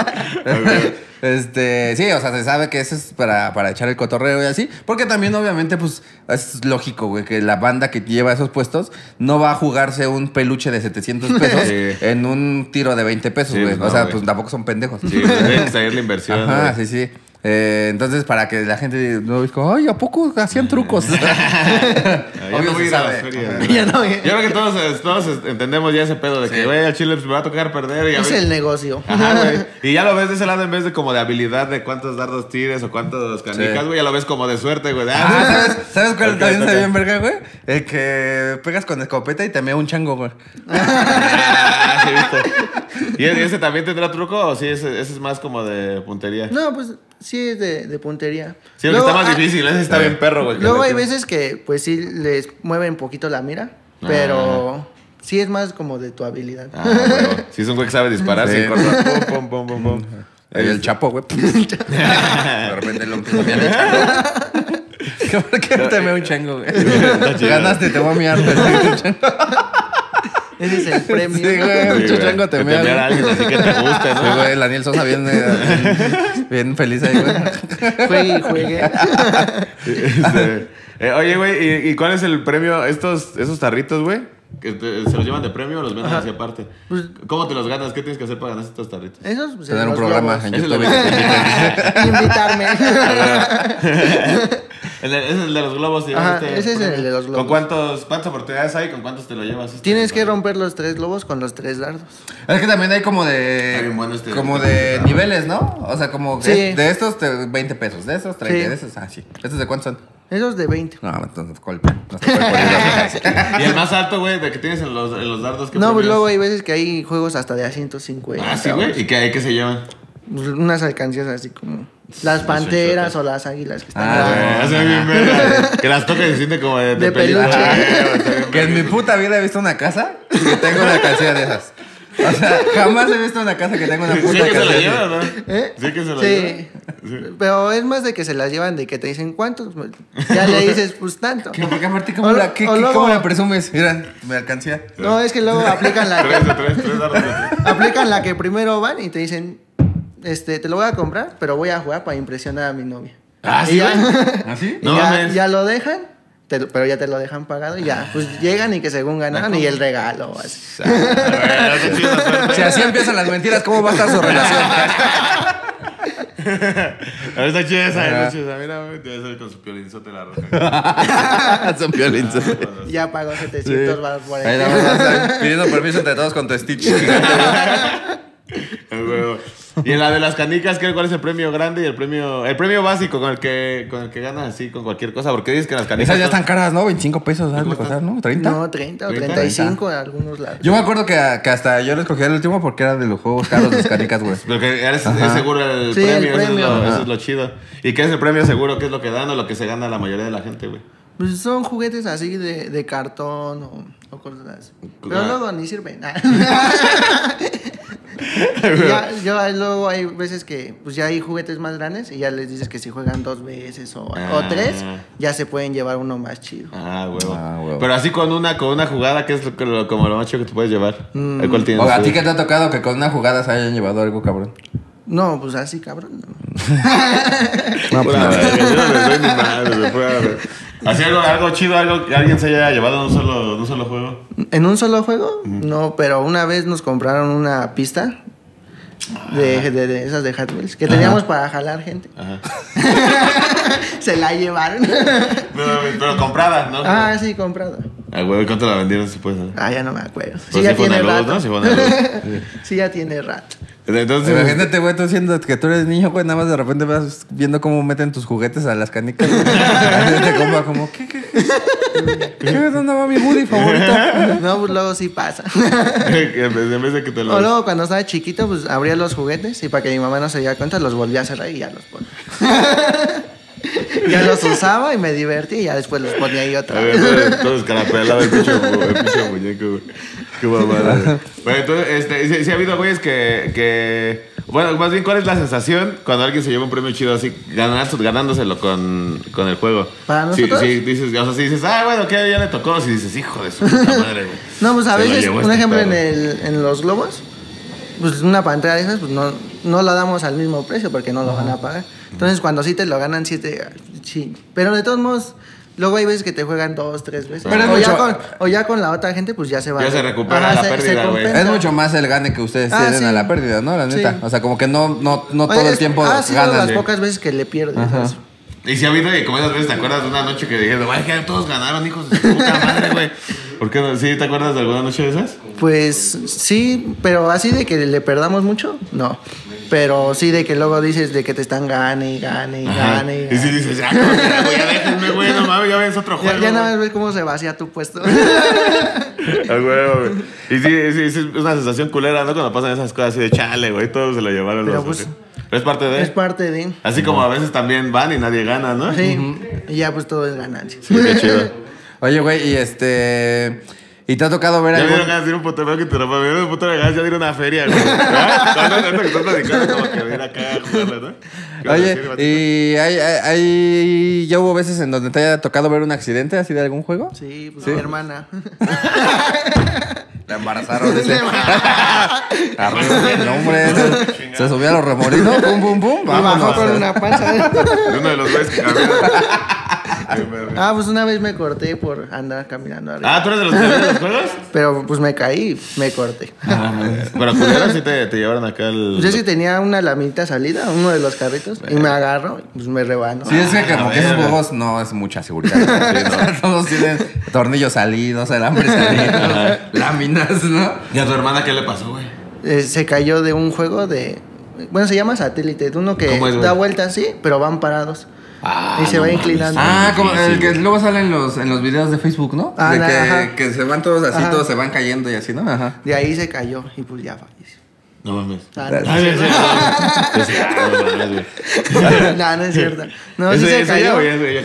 Sí, o sea, se sabe que eso es para echar el cotorreo y así. Porque también, obviamente, pues, es lógico, güey, que la banda que lleva esos puestos no va a jugarse un peluche de 700 pesos en un tiro de 20 pesos, güey. Sí, no, o sea, güey, pues tampoco son pendejos. Sí, deben salir la inversión. Ajá, güey. Sí, sí. Entonces, para que la gente no diga, ay, ¿a poco hacían trucos? Yo creo que todos entendemos ya ese pedo de que, güey, al chile me va a tocar perder. Y es el negocio. Ajá, güey. Y ya lo ves de ese lado en vez de como de habilidad de cuántos dardos tires o cuántos canicas, güey, ya lo ves como de suerte, güey. ¿Sabes cuál también está bien verga, güey? El que pegas con escopeta y te mea un chango, güey. Ah, sí, ¿viste? ¿Y ese también tendrá truco o sí, ese es más como de puntería? No, pues... Sí, es de puntería. Sí, luego, está más difícil, ese está bien perro, güey. Luego hay veces que, pues sí, les mueve un poquito la mira, pero sí es más como de tu habilidad. Ah, bueno. Sí, es un güey que sabe disparar, sí, corta. Pum, pum, pum, pum. El Chapo, güey. De repente lo que había hecho. ¿Por qué te meo un chango, güey? Ganaste, te voy a miar. Ese es el premio. Sí, güey, chuchango te mea. Te alguien así que te guste, ¿no? Sí, güey, Daniel Sosa bien feliz ahí, güey. Juegue. Oye, güey, ¿y cuál es el premio? Esos tarritos, güey, que ¿se los llevan de premio o los venden hacia aparte? Pues, ¿cómo te los ganas? ¿Qué tienes que hacer para ganarse estos tarritos? Esos, pues, tener un programa en YouTube. Invitarme. Ese es el de los globos. Ajá, ese es el de los globos. ¿Con cuántas oportunidades hay? ¿Con cuántos te lo llevas? Tienes que romper los 3 globos con los 3 dardos. Es que también hay como de... Bueno, como de niveles, ¿no? O sea, como de estos 20 pesos, de esos 30, de esos... Ah, sí. ¿Estos de cuántos son? Esos de 20. No, entonces, no se puede poner. ¿Y el más alto, güey, de que tienes en los dardos? Que no, pues luego hay veces que hay juegos hasta de a 150. Ah, sí, güey. ¿Y qué se llevan? Unas alcancías así como... Las panteras o las águilas que están... que las toques y sienten como de peluche. Que en mi puta vida he visto una casa que tengo una alcancía de esas. O sea, jamás he visto una casa que tenga una puta alcancía. ¿Sí que se la llevan, no? ¿Sí que se la llevan? Sí. Pero es más de que se las llevan, de que te dicen cuántos. Ya le dices, pues tanto. Porque aparte, ¿cómo la presumes? Mira, me alcancía. No, es que luego aplican la... Aplican la que primero van y te dicen... te lo voy a comprar, pero voy a jugar para impresionar a mi novia. ¿Ah, sí? ¿Así? No, ya lo dejan, pero ya te lo dejan pagado y ya. Pues llegan y que según ganaron y el regalo. Así. Si así empiezan las mentiras, ¿cómo va a estar su relación? Ahora está chida esa, mira, te voy a salir con su piolinzote la roja. Su piolinzote. Ya pagó 700 más por ahí. Pidiendo permiso entre todos con tu Stitch. Y en la de las canicas, ¿cuál es el premio grande y el premio básico con el que ganas así con cualquier cosa? Porque dices que las canicas esas ya están caras, ¿no? 25 pesos, algo cosas, ¿no? 30. No, 30 o 35 en algunos laros. Yo me acuerdo que hasta yo les cogí el último porque eran de los juegos caros las canicas, güey. Porque es seguro el premio, eso es lo chido. ¿Y qué es el premio seguro? ¿Qué es lo que dan o lo que se gana la mayoría de la gente, güey? Pues son juguetes así de cartón o cosas así. Pero luego ni sirven. Ya luego hay veces que pues ya hay juguetes más grandes y ya les dices que si juegan 2 veces o 3 ya se pueden llevar uno más chido. Ah, huevo. Pero así con una jugada, ¿qué es como lo más chido que te puedes llevar? ¿Cuál tienes? O a ti que te ha tocado que con una jugada se hayan llevado algo cabrón. No, pues así cabrón. No, pues no. ¿Así algo chido, algo que alguien se haya llevado en un solo juego? ¿En un solo juego? No, pero una vez nos compraron una pista de esas de Hot Wheels que teníamos para jalar gente. Ajá. Se la llevaron. Pero comprada, ¿no? Ah, sí, comprada. Ah, güey, ¿cuánto la vendieron después? Ah, ya no me acuerdo. Sí, ya tiene rato. Sí, ya tiene rato. Entonces, imagínate, güey, tú diciendo que tú eres niño, güey, nada más de repente vas viendo cómo meten tus juguetes a las canicas. Te compra como, ¿qué? ¿Dónde va mi buddy favorito? No, pues luego sí pasa. En vez de que te lo... O luego cuando estaba chiquito, pues abría los juguetes y para que mi mamá no se diera cuenta, los volvía a cerrar y ya los ponía. Ya los usaba y me divertí y ya después los ponía ahí otra vez. Todo escarapelado el pinche muñeco, güey. Qué mamada, güey. Bueno, entonces, sí ha habido güeyes que... Bueno, más bien, ¿cuál es la sensación cuando alguien se lleva un premio chido así, ganándoselo con el juego? Para nosotros. Si dices, ah, bueno, que ya le tocó. Si dices, hijo de su puta madre, güey. No, pues a veces, un ejemplo, en los globos, pues una pantalla de esas, pues no la damos al mismo precio porque no lo van a pagar. Entonces, cuando sí te lo ganan, sí te... Sí. Pero de todos modos, luego hay veces que te juegan 2, 3 veces. Pero o ya con la otra gente, pues ya se va. Ya se recupera la pérdida, güey. Es mucho más el gane que ustedes tienen a la pérdida, ¿no? La neta. Sí. O sea, como que no todo el tiempo ganan. Sí, las pocas veces que le pierden. Y si ha habido, como esas veces, ¿te acuerdas de una noche que dijeron, vaya, que todos ganaron, hijos de su puta madre, güey? ¿Por qué no? ¿Sí te acuerdas de alguna noche de esas? Pues sí, pero así de que le perdamos mucho, no. Pero sí de que luego dices de que te están gane. Y sí dices, ya, güey, ya déjenme, güey, no mames, ya ves otro juego. Ya nada más ves cómo se vacía tu puesto. Ah, güey. Y sí, es una sensación culera, ¿no? Cuando pasan esas cosas así de chale, güey, todos se lo llevaron los otros. Pero es parte de... Es parte de... Así como a veces también van y nadie gana, ¿no? Sí. Y ya pues todo es ganancia. Sí, qué chido. Oye, güey, y ¿Y te ha tocado ver algo? Ya dieron ganas de ir un putero que te rompa. Me dieron un putero de ganas de ir a una feria, güey. Oye, ¿y ya hubo veces en donde te haya tocado ver un accidente así de algún juego? Sí, pues mi hermana. La embarazaron. Arriba el nombre. Se subía a los remolinos. Pum, pum, pum. Y bajó con una panza. De uno de los güeyes que caminó. Ah, pues una vez me corté por andar caminando arriba. Ah, ¿tú eres de los juegos? Pero pues me caí, me corté. Pero culero, sí te llevaron acá el... Pues es que tenía una lamita salida, uno de los carritos, y me agarro, pues me rebano. Sí, es que como que esos juegos no es mucha seguridad. Todos tienen tornillos salidos, alambres salidos, láminas, ¿no? ¿Y a tu hermana qué le pasó, güey? Se cayó de un juego de... Bueno, se llama satélite, uno que da vueltas así, pero van parados. Ah, y se va inclinando. Ah, como el que luego sale en los videos de Facebook, ¿no? Ah, que se van todos así, todos se van cayendo y así, ¿no? Ajá. De ahí se cayó y pues ya falleció. No mames. No, no es cierto. No, sí se cayó. ¿Ella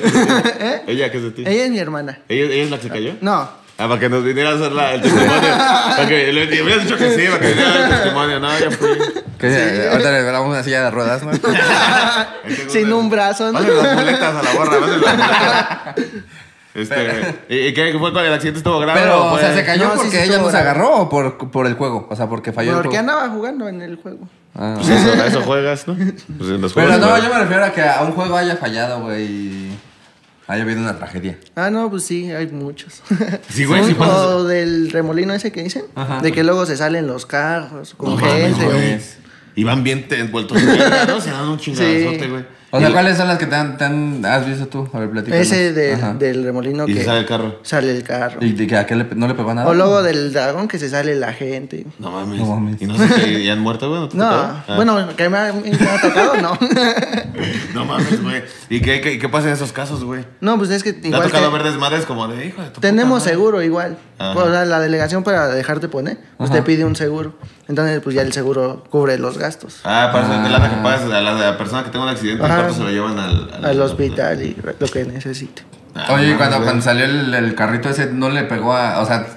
qué es de ti? Ella es mi hermana. ¿Ella es la que se cayó? No. Ah, para que nos viniera a hacer el testimonio. Para que le hubieras dicho que sí, para que viniera a dar el testimonio. No, ya fui. Ahorita le grabamos una silla de ruedas, ¿no? Sin un brazo, ¿no? Pásenle las muletas a la borra, pásenle las muletas. ¿Y qué fue? ¿El accidente estuvo grave? Pero, o sea, ¿se cayó porque ella nos agarró o por el juego? O sea, porque falló el juego. Porque andaba jugando en el juego. Ah, pues eso juegas, ¿no? Pues en los juegos. Pero no, yo me refiero a que a un juego haya fallado, güey. Haya habido una tragedia. Ah, no, pues sí, hay muchos. Sí, güey, sí pasa. O del remolino ese que dicen. Ajá. De que luego se salen los carros con gente. Y van bien envueltos. ¿No? Se dan un chingadazote, güey. Sí. O sea, ¿cuáles son las que te has visto tú? A ver, platícanos. Ese del remolino que... ¿Y sale el carro? Sale el carro. ¿Y de que a qué no le pegó nada? O luego del dragón que se sale la gente. No mames. No mames. ¿Y no sé que ya han muerto, güey? No, bueno, que me ha atacado, no. No mames, güey. ¿Y qué pasa en esos casos, güey? No, pues es que igual... ¿Te ha tocado ver desmadres como de hijo de tu puta? Tenemos seguro igual. Pues, o sea, la delegación para dejarte poner, pues te pide un seguro. Entonces, pues ya el seguro cubre los gastos. Ah, para la lana que pagas a la persona que tenga un accidente... se lo llevan al hospital y lo que necesite. Oye, cuando salió el carrito ese, ¿no le pegó o sea,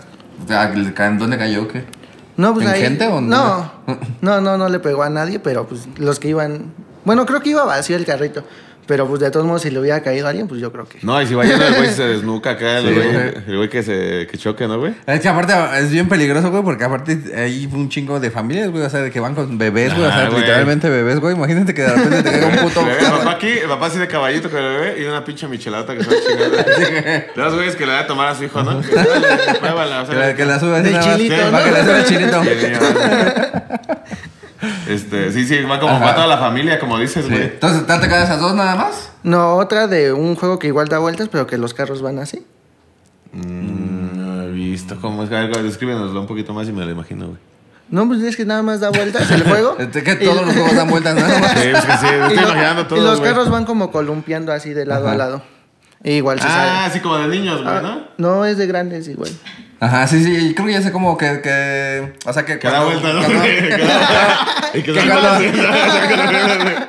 dónde cayó o qué? No, pues ¿en ahí, gente o no? No le pegó a nadie, pero pues los que iban... Bueno, creo que iba vacío el carrito, pero pues de todos modos, si le hubiera caído a alguien, pues yo creo que... No, y si va lleno el güey se desnuca acá, sí, el güey que choque, ¿no, güey? Es que aparte es bien peligroso, güey, porque aparte hay un chingo de familias, güey, o sea, que van con bebés, güey, o sea, literalmente bebés, güey. Imagínate que de repente te caiga un puto... el papá así de caballito con el bebé y una pinche michelada que se va a chingar. Los güeyes que le va a tomar a su hijo, ¿no? Que la suba así nada más. Para que la suba el chilito. Sí, va como para toda la familia, como dices, güey. Sí. Entonces, ¿te quedas esas dos nada más? No, otra de un juego que igual da vueltas, pero que los carros van así. No he visto cómo es. A ver, descríbenoslo un poquito más y me lo imagino, güey. No, pues es que nada más da vueltas el juego. Es que todos los juegos dan vueltas nada más. Sí, es que sí, me estoy imaginando todo. Y los carros van como columpiando así de lado a lado. E igual se sale. Ah, así como de niños, güey, ¿no? No, es de grandes igual. Ajá, sí, creo que ya sé como que o sea, que da vuelta, ¿no?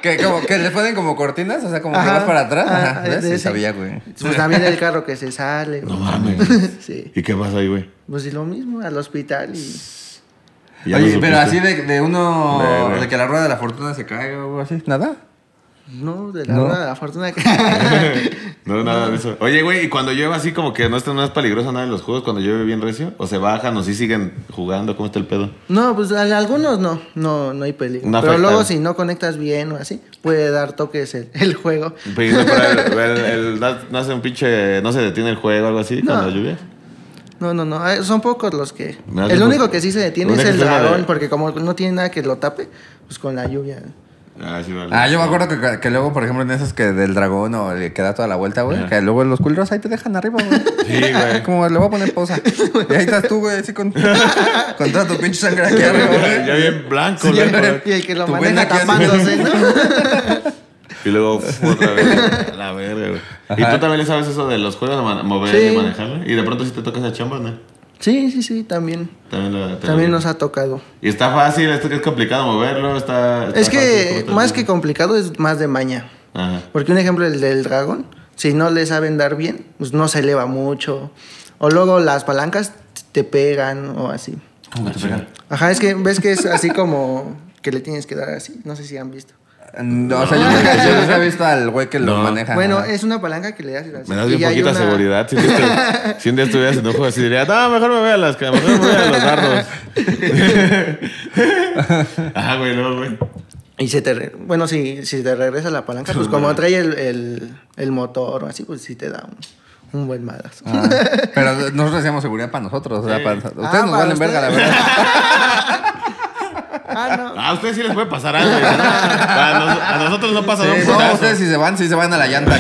Que como que le ponen como cortinas, o sea, como que vas para atrás. Ajá, sí, sabía, güey. Pues también el carro que se sale. No mames. Sí. ¿Y qué pasa ahí, güey? Pues lo mismo, al hospital y... Oye, pero así de uno... De que la rueda de la fortuna se caiga o algo así, ¿nada? No, de la rueda de la fortuna que... No, nada de eso. Oye, güey, ¿y cuando llueve así como que no es peligroso nada en los juegos cuando llueve bien recio? ¿O se bajan o sí siguen jugando? ¿Cómo está el pedo? No, pues algunos no hay peligro. Pero afectada. Luego si no conectas bien o así, puede dar toques el juego. Pero no hace un pinche... ¿No se detiene el juego o algo así cuando llueve? No, son pocos los que... El único que sí se detiene es el dragón, porque como no tiene nada que lo tape, pues con la lluvia... Sí, vale. Yo me acuerdo que luego, por ejemplo, en esos que del dragón o que da toda la vuelta, güey, que luego en los culros ahí te dejan arriba, güey. Sí, güey. Como le voy a poner pausa. Y ahí estás tú, güey, así con toda tu pinche sangre aquí arriba, güey. Ya bien blanco, güey. Sí, y el que lo maneja tapándose, ¿no? Y luego, otra vez, la verga, güey. ¿Y tú también le sabes eso de los juegos de mover y manejar? Y de pronto si te tocas esa chamba, ¿no? Sí, también. También nos ha tocado. ¿Y está fácil? ¿Es complicado moverlo? Es que más que complicado es más de maña. Ajá. Porque un ejemplo, el del dragón, si no le saben dar bien, pues no se eleva mucho. O luego las palancas te pegan o así. ¿Cómo te pegan? Ajá, es que ves que es así como que le tienes que dar así. No sé si han visto. No, o sea, yo nunca he visto al güey que lo maneja. Bueno, es una palanca que le das así. Me das bien poquita seguridad. Si un día estuvieras en un juego así, diría, no, mejor me voy a las camas, mejor me voy a los dardos. Ajá, güey, no, güey. Y bueno, si te regresa la palanca, pues como trae el motor o así, pues sí te da un buen madrazo. Pero nosotros hacíamos seguridad para nosotros. O sea, ustedes nos valen verga, la verdad. No. A ustedes sí les puede pasar algo. A nosotros no pasa nada. No, ustedes si se van a la llanta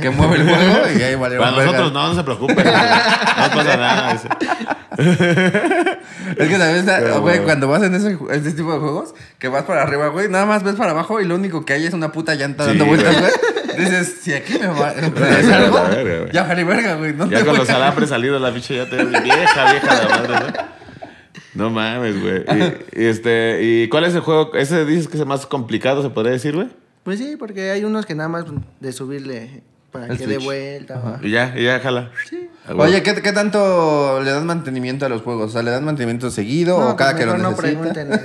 que mueve el juego y ahí vale. A nosotros no se preocupen. No pasa nada. Eso. Es que también está, güey, bueno, cuando vas en este tipo de juegos, que vas para arriba, güey, nada más ves para abajo y lo único que hay es una puta llanta dando vueltas, güey. Dices, si aquí me va algo, verga, ya vale verga, güey. No ya te con los alambres salidos la bicha ya te vieja la madre, ¿no? No mames, güey. ¿Y cuál es el juego? ¿Ese dices que es el más complicado, se podría decir, güey? Pues sí, porque hay unos que nada más de subirle para el que dé vuelta. Y ya jala. Sí. Oye, ¿qué tanto le das mantenimiento a los juegos? O sea, ¿le das mantenimiento seguido o cada que lo necesita? No,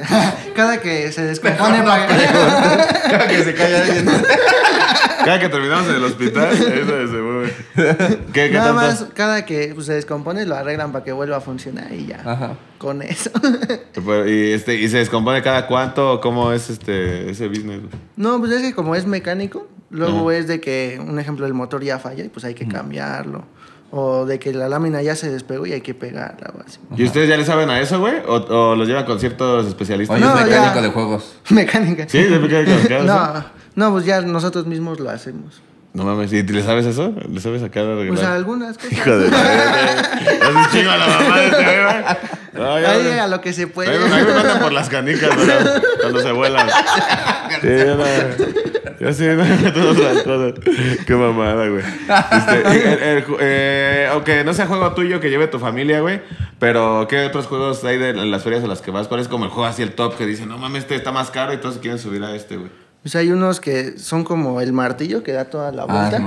cada que se descompone. Cada que se cae alguien. Cada que terminamos en el hospital, eso se mueve. ¿Qué nada más, cada que se descompone, lo arreglan para que vuelva a funcionar y ya. Ajá. Con eso. ¿Y se descompone cada cuánto? ¿Cómo es ese business? No, pues es que como es mecánico, luego es de que, un ejemplo, el motor ya falla y pues hay que cambiarlo. O de que la lámina ya se despegó y hay que pegarla o así. ¿Y ustedes ya le saben a eso, güey? ¿O los llevan con ciertos especialistas? Oye, no, es mecánica ya. De juegos. ¿Mecánica? Sí, es mecánica de juegos. No, pues ya nosotros mismos lo hacemos. No mames, ¿y le sabes eso? ¿Le sabes acá? Pues o sea, algunas cosas. Hijo de madre. Es chingo a la mamá de este, güey. Ahí a lo que se puede. Ahí me matan por las canicas, ¿verdad? Cuando se vuelan. Sí, yo sí, todas las cosas. Qué mamada, güey. Aunque no sea juego tuyo que lleve tu familia, güey, pero ¿qué otros juegos hay de las ferias a las que vas? ¿Cuál es como el juego así, el top, que dicen, no mames, este está más caro y todos quieren subir a este, güey? Pues hay unos que son como el martillo que da toda la vuelta.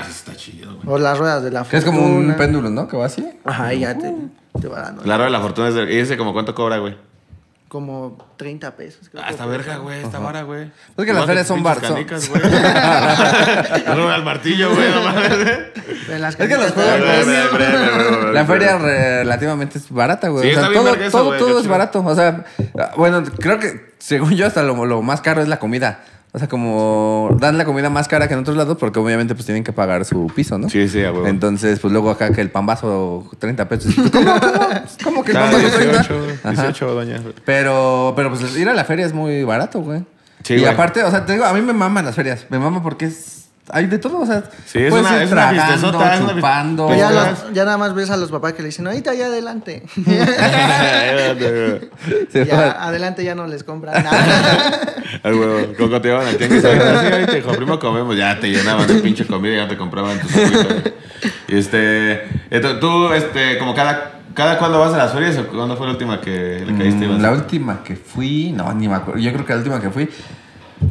Eso está chido, güey. O las ruedas de la fortuna. Es como un péndulo, ¿no? Que va así. Ajá, y ya te va dando. La rueda de la fortuna es de... ¿Y ese como cuánto cobra, güey? Como 30 pesos. Creo que está verga, güey. Está vara, güey. Es que las ferias son bar. Canicas, güey. La rueda del martillo, güey. No mames. Es que las ferias... La feria relativamente es barata, güey. Sí, o sea, todo es barato. O sea, bueno, creo que... Según yo, hasta lo más caro es la comida. O sea, como dan la comida más cara que en otros lados porque obviamente pues tienen que pagar su piso, ¿no? Sí, sí, a huevo. Entonces, pues luego acá que el pambazo 30 pesos. ¿Cómo que el pambazo 30? 18, doña. Pero pues ir a la feria es muy barato, güey. Sí, y aparte, o sea, te digo, a mí me maman las ferias. Me maman porque es... Hay de todo, o sea, sí, puedes ir tragando, chupando. Pero ya nada más ves a los papás que le dicen, ahorita ya adelante. Ya adelante ya no les compran nada. Ay, huevo, coco te llevan al tianguis. Ahorita, hijo primo, comemos. Ya te llenaban de pinche comida y ya te compraban tus amigos. Tú, como ¿Cada cuándo vas a las ferias o cuándo fue la última que le caíste? La última que fui, no, ni me acuerdo. Yo creo que la última que fui...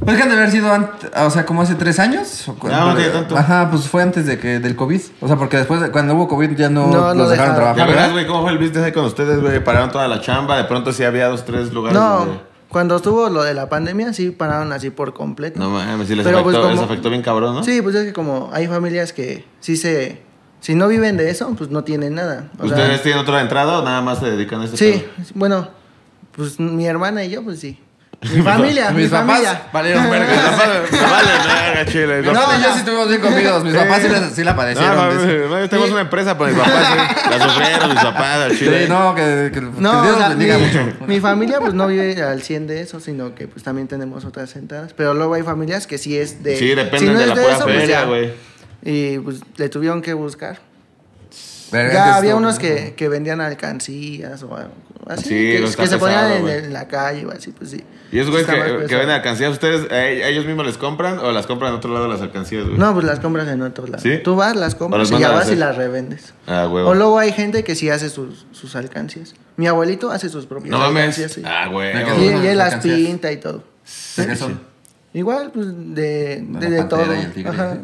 Pues que han de haber sido antes, o sea, como hace 3 años. No tiene tanto. Ajá, pues fue antes del COVID. O sea, porque después, cuando hubo COVID, ya no los dejaron trabajar. Ya verás, güey, ¿cómo fue el business ahí con ustedes, güey? Pararon toda la chamba, de pronto sí había 2, 3 lugares. No, cuando estuvo lo de la pandemia, sí pararon así por completo. No mames, sí les afectó bien cabrón, ¿no? Sí, pues es que como hay familias que sí si no viven de eso, pues no tienen nada. ¿Ustedes tienen otra entrada o nada más se dedican a eso? Sí, bueno, pues mi hermana y yo, pues sí. Mis familia. Valieron verga. Chile. No, yo sí tuvimos bien comidos. Mis papás sí la padecieron. No, tenemos una empresa, pero mis papás sí la sufrieron, mis papás, Chile. Sí, no, que Dios les bendiga mucho. Mi familia pues no vive al 100 de eso, sino que pues también tenemos otras entradas. Pero luego hay familias que sí es de... Sí, depende si no de la pura feria, güey. Pues, y pues le tuvieron que buscar. Ya había unos que vendían alcancías o algo así, sí, que se ponían en la calle o así, pues sí. ¿Y esos güeyes que venden alcancías, ustedes ellos mismos les compran o las compran en otro lado las alcancías, güey? No, pues las compras en otro lado. ¿Sí? Tú vas, las compras y ya vas y las revendes. Ah, huevo. O luego hay gente que sí hace sus alcancías. Mi abuelito hace sus propias alcancías. Sí. Ah, güey. Y él las pinta y todo. ¿Sí? ¿Qué son? Igual, pues de todo. Ajá.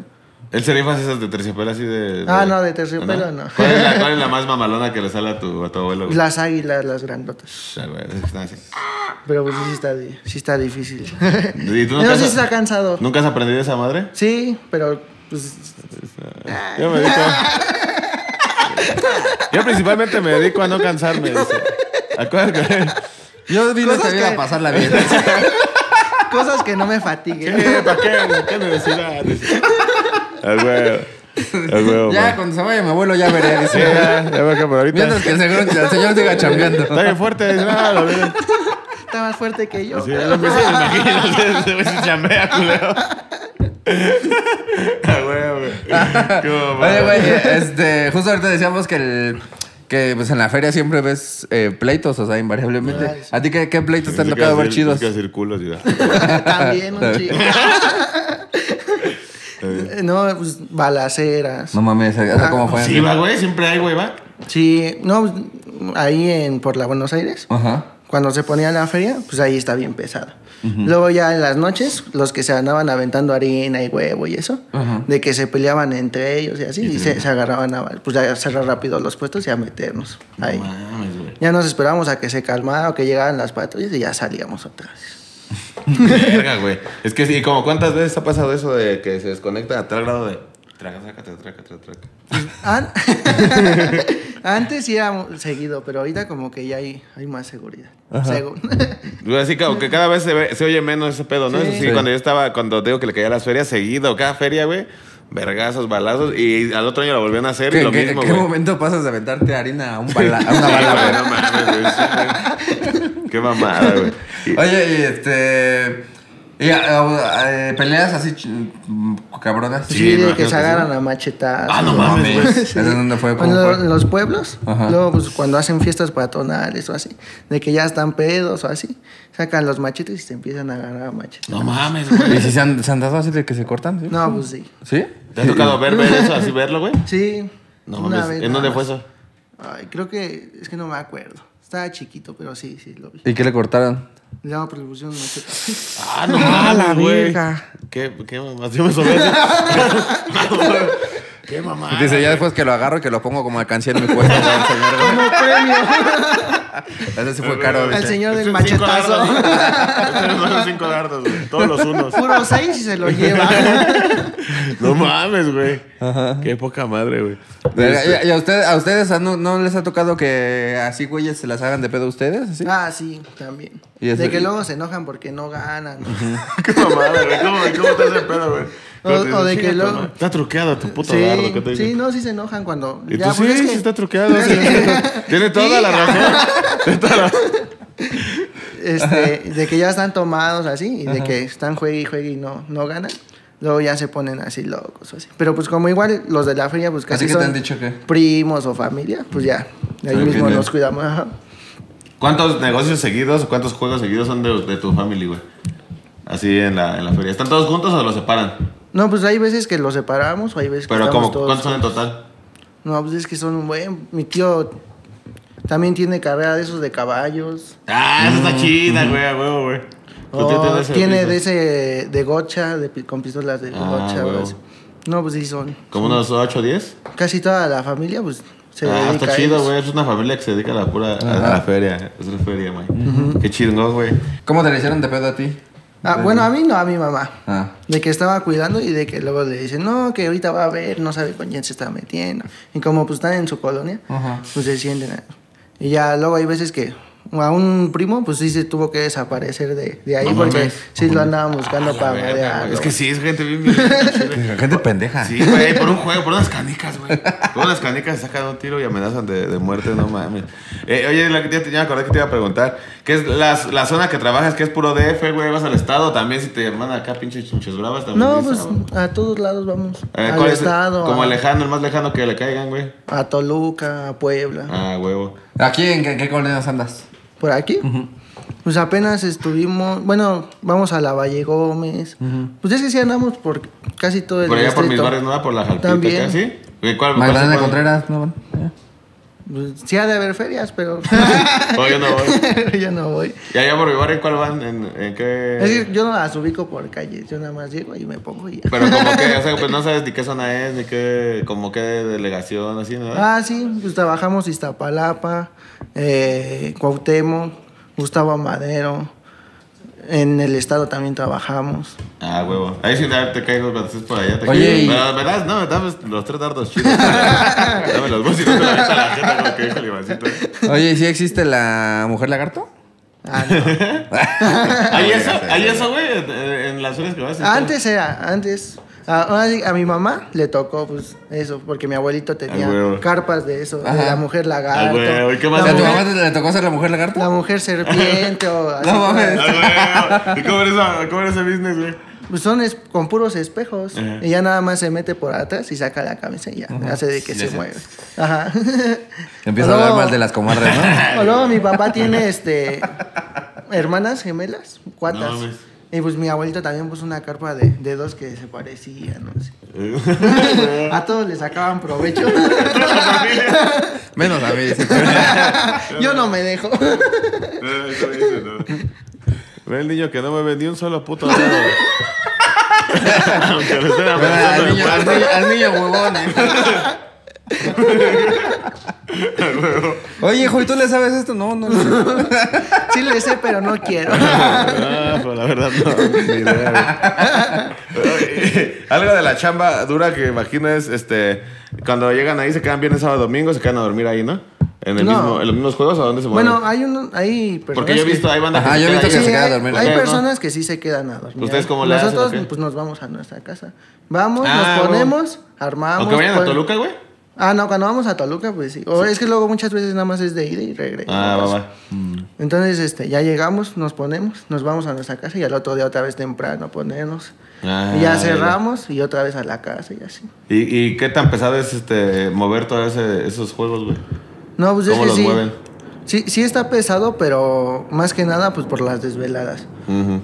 ¿Él se rifa esas de terciopelo así de...? No, de terciopelo no. ¿Cuál es la más mamalona que le sale a tu abuelo? Las águilas, las grandotas. Pero pues sí está difícil. ¿Y tú sí está cansado? ¿Nunca has aprendido esa madre? Sí, pero pues... Yo me dedico... Yo principalmente me dedico a no cansarme. Acuérdate. Yo vine a pasarla bien. Cosas que no me fatiguen. ¿Para qué necesidad? Al huevo. Al huevo. Ya, man. Cuando se vaya mi abuelo ya veré. Dice, ya veo que ahorita. Mientras que el señor siga chambeando. Está bien fuerte, dice, lo veo. Está más fuerte que yo. Sí, lo empecé a imaginar. Se chambea, culero. Al huevo, güey. Oye, güey, justo ahorita decíamos que pues en la feria siempre ves pleitos, o sea, invariablemente. Ay, sí. ¿A ti qué pleitos te han tocado ver chidos? También un chido. No, pues balaceras. No mames, ¿cómo fue? Sí, va, güey, siempre hay, güey, va. Sí, no, ahí en Puebla, Buenos Aires. Ajá. Cuando se ponía la feria, pues ahí está bien pesada. Uh-huh. Luego ya en las noches, los que se andaban aventando harina y huevo y eso, uh-huh, de que se peleaban entre ellos y así, y se agarraban pues a cerrar rápido los puestos y a meternos ahí. No mames, güey. Ya nos esperábamos a que se calmara o que llegaran las patrullas y ya salíamos otra vez. Verga, güey. Es que sí, como cuántas veces ha pasado eso de que se desconecta a tal grado de traca. Antes sí era seguido, pero ahorita como que ya hay más seguridad. Según. Así como que cada vez se oye menos ese pedo, ¿no? Sí. Cuando yo estaba, cuando digo que le caía a las ferias, seguido, cada feria, güey. vergazos, balazos, y al otro año la volvían a hacer y lo mismo, güey. ¿En qué momento pasas de aventarte harina a un a una bala, güey? Qué mamada, güey. Oye, y y peleas así cabronas. Sí, sí, que se agarran a machetadas. Ah, no mames, güey. ¿De dónde fue? En los pueblos. Ajá. Luego, pues, cuando hacen fiestas patronales o así, de que ya están pedos o así, sacan los machetes y se empiezan a agarrar a machetadas. No mames, güey. ¿Y si se han dado así de que se cortan? ¿Sí? No, pues sí. ¿Sí? ¿Te ha tocado ver eso, así verlo, güey? Sí. No mames. ¿En dónde fue eso? Ay, creo que... Es que no me acuerdo. Estaba chiquito, pero sí, sí lo vi. ¿Y qué le cortaron? No, pero le pusieron machetes. ¡Ah, no! ¡Ah, la verga! ¿Qué mamá? Yo me sobré. ¡Qué mamá! Dice, ya después que lo agarro y que lo pongo como alcancía en mi cuerpo. ¡Como premio! Ese sí fue caro. El señor del machetazo. Tenemos 5 dardos, güey. Todos los unos. Puro 6 y se lo lleva. No mames, güey. Qué poca madre, güey. ¿Y a ustedes no les ha tocado que así, güeyes, se las hagan de pedo a ustedes? ¿Así? Ah, sí, también. De que luego se enojan porque no ganan. Qué mamada, güey. ¿Cómo te hacen pedo, güey? O de que luego... Está truqueado tu puto dardo que te dicen. Sí, no, sí se enojan cuando... Y tú sí, sí está truqueado. Tiene toda la razón. De que ya están tomados así, y de que están juegue y juegue y no ganan, luego ya se ponen así locos o así. Pero pues como igual los de la feria, pues casi son primos o familia, pues ya, ahí mismo nos cuidamos. Ajá. ¿Cuántos negocios seguidos o cuántos juegos seguidos son de tu family, güey? Así en la feria. ¿Están todos juntos o los separan? No, pues hay veces que los separamos o hay veces que estamos todos. ¿Pero cuántos son en total? No, pues es que son un buen... Mi tío... También tiene carrera de esos de caballos. Ah, esa está chida, güey, huevo, güey. Tiene de ese de gocha, con pistolas de gocha, güey. No, pues sí son. ¿Como unos 8 o 10? Casi toda la familia, pues, se dedica a eso. Ah, está chido, güey. Es una familia que se dedica a la pura feria. Es la feria, güey. Qué chido, ¿no, güey? ¿Cómo te le hicieron de pedo a ti? Ah, bueno, a mí no, a mi mamá. Ah. De que estaba cuidando y de que luego le dicen, no, que ahorita va a ver, no sabe con quién se está metiendo. Y como pues están en su colonia, pues se sienten a... Y ya luego hay veces que a un primo, pues sí se tuvo que desaparecer de ahí, porque sí lo andaban buscando para marear. Es que sí, es gente bien. Gente pendeja. Sí, güey, por un juego, por unas canicas, güey. Por unas canicas sacan un tiro y amenazan de muerte, no mames. Oye, ya me acordé que te iba a preguntar, ¿qué es la zona que trabajas, que es puro DF, güey? ¿Vas al estado también? Si te mandan acá pinches chinches bravas también. No, pues a todos lados vamos. Al estado. Como lejano, el más lejano que le caigan, güey. A Toluca, a Puebla. Ah, huevo. ¿Aquí en qué colonias andas? ¿Por aquí? Pues apenas estuvimos... Bueno, vamos a la Valle Gómez. Pues es que sí andamos por casi todo el distrito. Por allá por mis barrios, ¿no? Por la Jalpita también. Casi. Magdalena Contreras, ¿no? Pues sí ha de haber ferias, pero... No, yo no voy. Yo no voy. ¿Y allá por mi barrio en cuál van? ¿En qué...? Es que yo no las ubico por calles. Yo nada más llego y me pongo y ya. Pero como que... O sea, pues no sabes ni qué zona es, ni qué... Como qué delegación, así, ¿no? Ah, sí. Pues trabajamos Iztapalapa... Cuauhtémoc, Gustavo A. Madero. En el estado también trabajamos. Ah, huevo. Ahí sí te caigo cuando estés por allá. Oye, ¿verdad? No, dame los 3 dardos chidos. Dame los dos y no te la metas a la gente como que dijo el Ivancito. Oye, ¿sí existe la mujer lagarto? Ah, no. ¿Hay eso, güey? En las horas que vas. Antes. A mi mamá le tocó, pues, eso, porque mi abuelito tenía carpas de eso, de la mujer lagarto. ¿Y qué más? ¿A tu mamá le tocó ser la mujer lagarto? La mujer serpiente o así. No mames. ¿Y cómo era ese business, güey? Pues son con puros espejos. Ella nada más se mete por atrás y saca la cabeza y ya, hace de que se mueve. Ajá. Empieza a hablar mal de las comadres, ¿no? O luego mi papá tiene, hermanas gemelas, cuatas. Y pues mi abuelito también puso una carpa de 2 que se parecían, no sé. A todos les sacaban provecho. Menos a mí. Yo no me dejo. Eso dice, ¿no? Ve el niño que no me vendió un solo puto dedo. Aunque lo estén amenazando de muerte. Al niño huevón, Oye, hijo, ¿y tú le sabes esto? No. Sí le sé, pero no quiero. Pues la verdad no, ni idea. Algo de la chamba dura que imagino es cuando llegan ahí, se quedan viernes, sábado, domingo, se quedan a dormir ahí, ¿no? ¿En los mismos juegos? ¿A dónde se mueven? Bueno, hay personas. Porque yo he visto, hay bandas que se quedan a dormir. Hay personas que sí se quedan a dormir. ¿Ustedes cómo le hacen? Nosotros pues nos vamos a nuestra casa. Vamos, nos ponemos, armamos. ¿Aunque vayan a Toluca, güey? Ah, no, cuando vamos a Toluca, pues sí. O sí. Es que luego muchas veces nada más es de ida y regreso. Ah, va. Entonces, ya llegamos, nos ponemos, nos vamos a nuestra casa y al otro día otra vez temprano ponernos. Ah, y ya cerramos y otra vez a la casa y así. ¿Y qué tan pesado es mover todos esos juegos, güey? No, pues ¿cómo es que los mueven? Sí, sí está pesado, pero más que nada pues por las desveladas.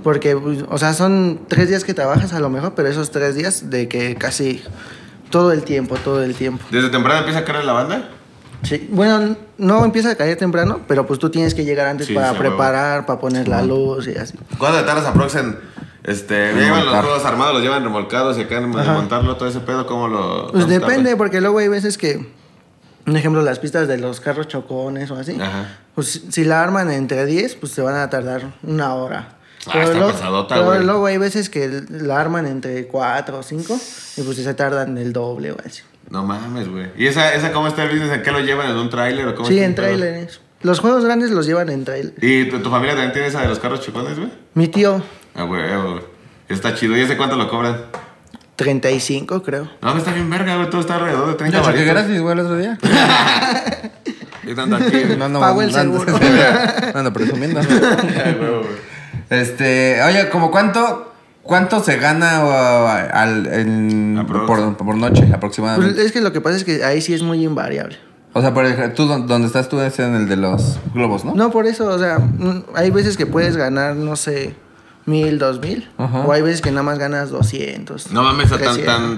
Porque, pues, o sea, son 3 días que trabajas a lo mejor, pero esos 3 días de que casi... Todo el tiempo. ¿Desde temprano empieza a caer la banda? Sí. Bueno, no empieza a caer temprano, pero pues tú tienes que llegar antes para preparar, para poner la luz y así. ¿Cuánto tardas aproximadamente? Llevan los juegos armados, los llevan remolcados y acá desmontarlo, todo ese pedo, ¿cómo lo...? Pues depende, porque luego hay veces que, por ejemplo, las pistas de los carros chocones o así, pues si la arman entre 10, pues se van a tardar 1 hora. Pero luego hay veces que la arman entre 4 o 5 y pues se tardan el doble o así. No mames, güey. ¿Y esa cómo está el business? ¿En qué lo llevan? ¿En un tráiler o cómo? Sí, en tráileres. Los juegos grandes los llevan en tráiler. ¿Y tu familia también tiene esa de los carros chocones, güey? Mi tío. Ah, güey, está chido. ¿Y ese cuánto lo cobran? 35, creo. No, está bien verga, güey. Todo está alrededor de 30. Yo gracias, güey, el otro día. Y tanto aquí. Pago el seguro. Ando presumiendo. Oye, ¿como cuánto se gana por noche aproximadamente? Pues es que lo que pasa es que ahí sí es muy invariable. O sea, tú donde estás tú es en el de los globos, ¿no? No, por eso, o sea, hay veces que puedes ganar, no sé, 1000, 2000. O hay veces que nada más ganas 200. No mames,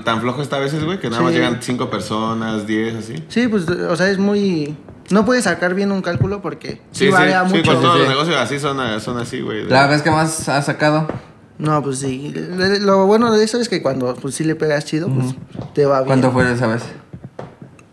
tan flojo está a veces, güey, que nada más llegan 5 personas, 10, así. Sí, pues, o sea, es muy... No puedes sacar bien un cálculo porque varía mucho. Sí, pues todos los negocios así son así, güey. ¿La vez que más has sacado? No, pues sí. Lo bueno de eso es que cuando pues, sí le pegas chido, pues te va bien. ¿Cuánto fue esa vez?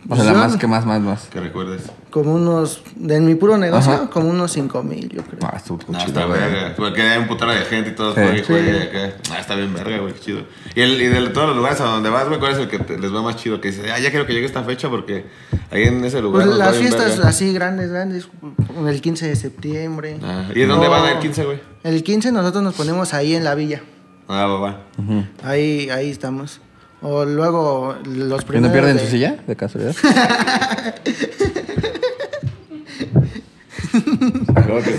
O sea, la más que más. Que recuerdes. Como unos, en mi puro negocio, como unos 5,000, yo creo. Ah, estuvo chido. Está verga. Porque hay un putero de gente y todos juegan acá. Ah, está bien verga, güey, qué chido. Y de todos los lugares a donde vas, güey, ¿cuál es el que les va más chido? Que dices, ya quiero que llegue esta fecha porque ahí en ese lugar. Pues las fiestas así grandes, el 15 de septiembre. ¿Y de dónde van el 15, güey? El 15 nosotros nos ponemos ahí en la villa. Ah, va. Ahí estamos. O luego los primeros... ¿No pierden su silla, de casualidad? Acabo que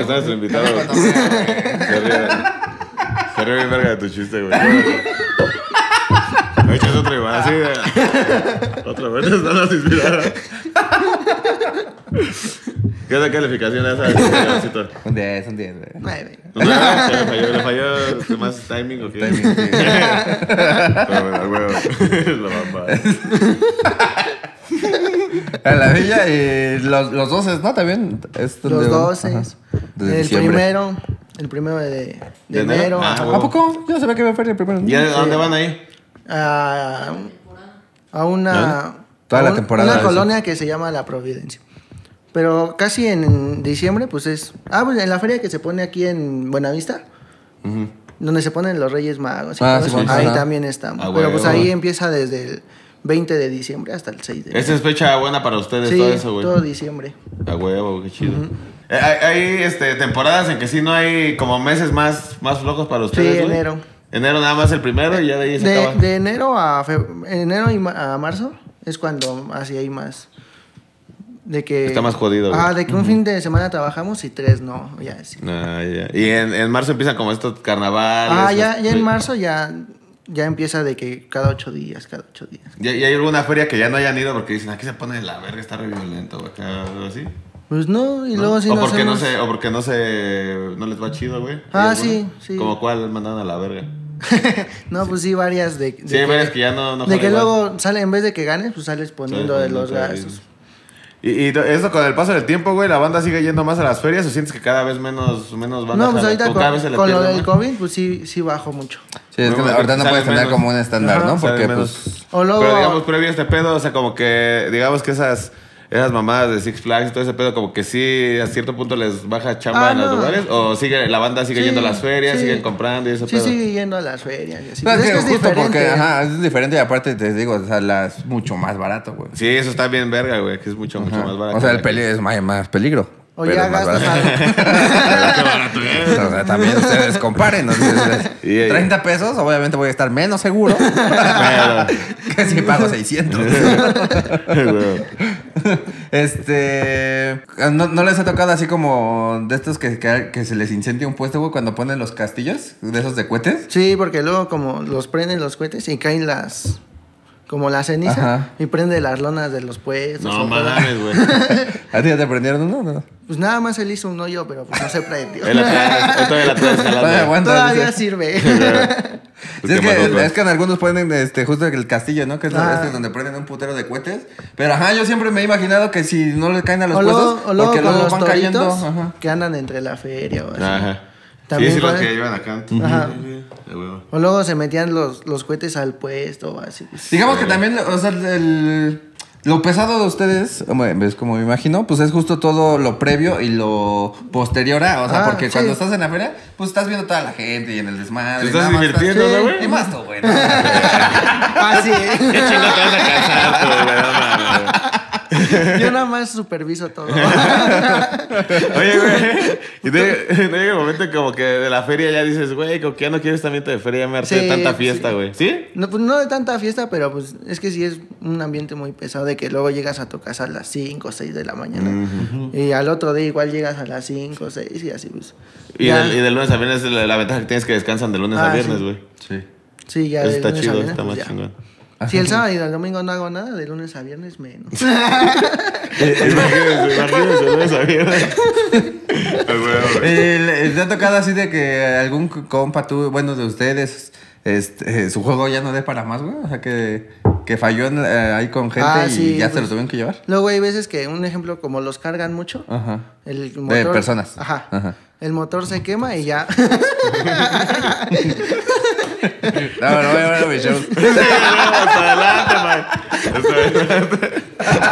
estabas invitado. Se ríe bien verga de tu chiste, güey. No echas otra igual, así de... Otra vez no las inspiraron. ¿Qué es la calificación a esa? Un 10, un 10. ¿Le falló más timing o qué? Timing, sí. Pero, la mamá. A la villa y los 12, ¿no? También. Los 12. El primero de enero. ¿A poco? Yo no sabía que iba a ser el primero. ¿Y a dónde van ahí? A una... Toda la temporada. Una colonia que se llama La Providencia. Pero casi en diciembre, pues es... Ah, pues en la feria que se pone aquí en Buenavista, donde se ponen los Reyes Magos. Ahí también estamos. Pero pues ahí empieza desde el 20 de diciembre hasta el 6 de diciembre. Esa es fecha buena para ustedes, sí, todo eso, güey. Todo diciembre. A huevo, qué chido. Hay temporadas en que sí no hay como meses más flojos para ustedes. Sí, enero. Güey. Enero nada más el primero y ya de ahí se acaba. De enero a marzo es cuando así hay más... De que, está más jodido, güey. De que un fin de semana trabajamos y 3 no, ya es. Y en marzo empiezan como estos carnavales. Ya en marzo ya empieza de que cada 8 días. ¿Y hay alguna feria que ya no hayan ido porque dicen, aquí se pone la verga, está re violento, güey, algo así? Pues no, y luego sí no les va chido, güey. Sí. ¿Como cuál mandan a la verga? No, pues sí, varias de sí, hay varias que ya no de que igual. Luego sale, en vez de que ganes, pues sales poniendo de los gastos. Y eso con el paso del tiempo, güey, ¿la banda sigue yendo más a las ferias o sientes que cada vez menos bandas? No, pues ahorita con lo del COVID, pues sí bajó mucho. Sí, es que ahorita no puedes tener como un estándar, ¿no? Porque pues... Pero digamos, previo a este pedo, o sea, como que digamos que esas esas mamadas de Six Flags y todo ese pedo, como que sí, a cierto punto les baja chamba en los lugares, o sigue, la banda sigue yendo a las ferias, siguen comprando y ese pedo. Sí, sigue yendo a las ferias y así. Pero es que es justo diferente. Porque, ajá, es diferente y aparte te digo, o sea, es mucho más barato, güey. Sí, eso está bien verga, güey, que es mucho, mucho más barato. O sea, el peligro es más peligro. O pero ya gastas barato. O sea, también ustedes comparen, ¿no? $30, obviamente voy a estar menos seguro que si pago 600. ¿No les ha tocado así como de estos que se les incendia un puesto, güey, cuando ponen los castillos de esos de cohetes? Sí, porque luego como los prenden los cohetes y caen las... Como la ceniza. Ajá. Y prende las lonas de los puestos. No mames, güey. ¿A ti ya te prendieron uno o no? Pues nada más él hizo un hoyo, pero pues no se prendió. Todavía sirve. Sí, es que en algunos ponen justo el castillo, ¿no? Que es donde prenden un putero de cohetes. Pero ajá, yo siempre me he imaginado que si no le caen a los puestos, porque luego van cayendo. Ajá. Que andan entre la feria o así. Ajá. También sí, es lo que llevan acá. Ajá. O luego se metían los cohetes al puesto, así. Digamos que también, o sea, lo pesado de ustedes, ves como me imagino, pues es justo todo lo previo y lo posterior a, o sea, porque cuando estás en la feria, pues estás viendo toda la gente y en el desmadre. Te estás divirtiendo, ¿no, güey? Y más todo, güey. Así es. Qué chingo te vas a cansar, güey, no mames. Yo nada más superviso todo. Oye, güey. Y no llega el momento como que de la feria ya dices, güey, como que ya no quiero este ambiente de feria, me harté de tanta fiesta, güey. ¿Sí? No, pues no de tanta fiesta, pero pues es que sí es un ambiente muy pesado de que luego llegas a tu casa a las 5 o 6 de la mañana. Uh-huh. Y al otro día igual llegas a las 5 o 6 y así, pues. Y del lunes a viernes la ventaja que tienes que descansan de lunes a viernes, güey. Sí. Sí, ya. Eso está chido, viernes, está más chingón. Si el sábado y el domingo no hago nada, de lunes a viernes menos. Imagínense, de lunes a viernes. ¿Te ha tocado así de que algún compa de ustedes, su juego ya no dé para más, güey? O sea, que falló ahí con gente y ya se lo tuvieron que llevar. Luego hay veces que, un ejemplo, como los cargan mucho, el motor, de personas. Ajá. El motor se quema y ya. No voy a ver mis shows. Hasta adelante, man. Hasta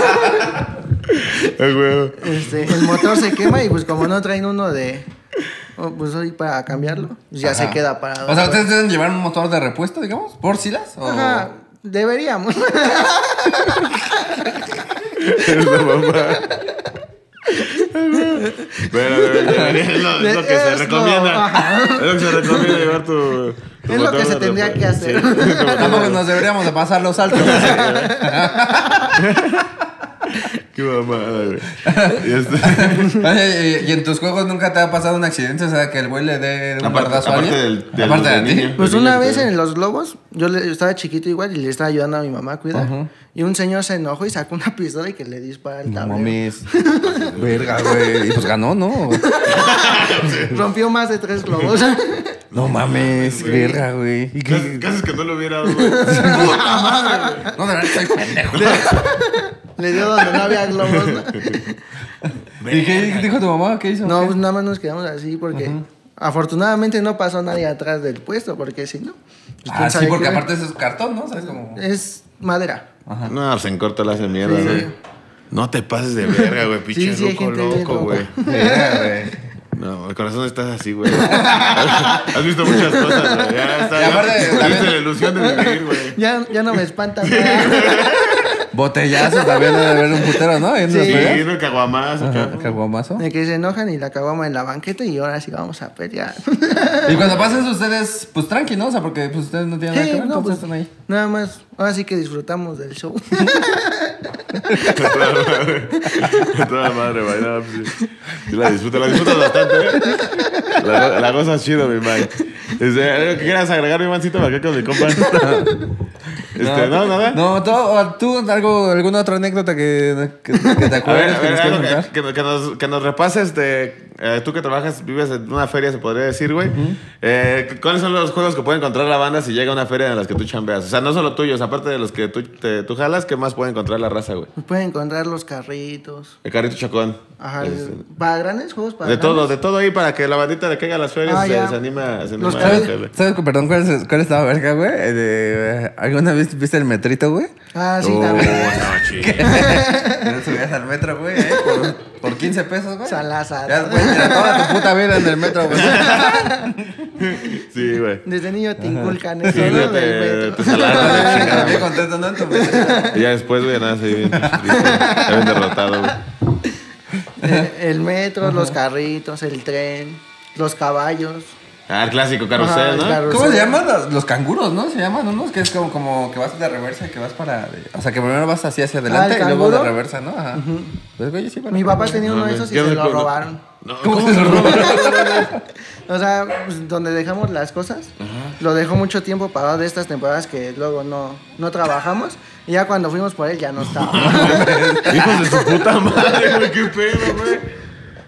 adelante. El motor se quema y pues como no traen uno de... pues hoy para cambiarlo, pues ya se queda parado. O sea, ¿ustedes deben llevar un motor de repuesto, digamos? ¿Por si las? ¿O? Ajá, deberíamos. Es la mamá. Pero es lo que se recomienda. Es lo que se recomienda llevar tu... Es lo que se tendría que hacer. Tampoco nos deberíamos de pasar los saltos. Qué mamada, güey. ¿Y en tus juegos nunca te ha pasado un accidente? O sea, que el güey le dé un bardazo a alguien. Aparte de ti. Pues una vez en los globos, yo estaba chiquito igual y le estaba ayudando a mi mamá a cuidar. Y un señor se enojó y sacó una pistola y que le dispara al tablero. No mames. Verga, güey. Y pues ganó, ¿no? Rompió más de 3 globos. No mames, verga, güey. Casi es que no lo hubiera dado, güey. ¡Puta madre, güey! No, de verdad, soy pendejo. Le dio donde no había globos, ¿no? ¿Y qué dijo tu mamá? ¿Qué hizo? No, pues nada más nos quedamos así porque... Afortunadamente no pasó nadie atrás del puesto, porque si no... Pues, sí, porque aparte eso es cartón, ¿no? ¿Sabes cómo? Es madera. Ajá. No, pues en corto la hacen mierda, güey. Sí. No te pases de verga, güey, pinche loco, güey. Verga, güey. No, el corazón estás así, güey. Has visto muchas cosas, güey. Ya está. Tuviste la ilusión de vivir, güey. Ya no me espanta, güey. Botellazo también debe haber un putero, ¿no? Sí, un caguamazo. ¿Caguamazo? De que se enojan y la caguama en la banqueta y ahora sí vamos a pelear. Y cuando pasen ustedes, pues tranqui, ¿no? O sea, porque pues, ustedes no tienen nada que ver, no, pues, están ahí. Nada más, ahora sí que disfrutamos del show. Toda madre, bailaba. La disfrutas bastante, ¿eh? La gozas chido, mi man. ¿Qué quieras agregar, mi mancito, para que con mi compa? ¿Nada? No, ¿tú alguna otra anécdota que te acuerdes? A ver, que nos repases de... tú que trabajas, vives en una feria, se podría decir, güey. ¿Cuáles son los juegos que puede encontrar la banda si llega a una feria en las que tú chambeas? O sea, no solo tuyos, aparte de los que tú jalas, ¿qué más puede encontrar la raza, güey? Puede encontrar los carritos. El carrito chacón. Ajá. Para grandes juegos, para grandes. De todo ahí para que la bandita le caiga a las ferias se anime a hacer los carritos. ¿Sabes? Perdón, ¿cuál es la verga, güey? ¿Alguna vez viste el metrito, güey? Sí, también. No, chido. llegas al metro, güey, por 15 pesos, güey. Salazar. Ya puedes tirar toda tu puta vida en el metro, güey. Sí, güey. Desde niño te inculcan eso, sí, ¿no? Te salazas. Bien contento, ¿no? En tu metro. Y ya después, güey, nada, se bien derrotado, güey. El metro, los carritos, el tren, los caballos. Ah, el clásico carrusel, ¿no? Carrusel. ¿Cómo se llaman? Los canguros, ¿no? Se llaman unos que es como que vas de reversa, que vas para... O sea, que primero vas así hacia adelante y luego de reversa, ¿no? Ajá. Pues, güey, sí, mi papá tenía uno de esos y se lo robaron. No, ¿cómo se lo robaron? O sea, pues, donde dejamos las cosas, lo dejó mucho tiempo parado de estas temporadas que luego no trabajamos. Y ya cuando fuimos por él ya no estaba. Hijos de su puta madre, güey, qué pedo, güey.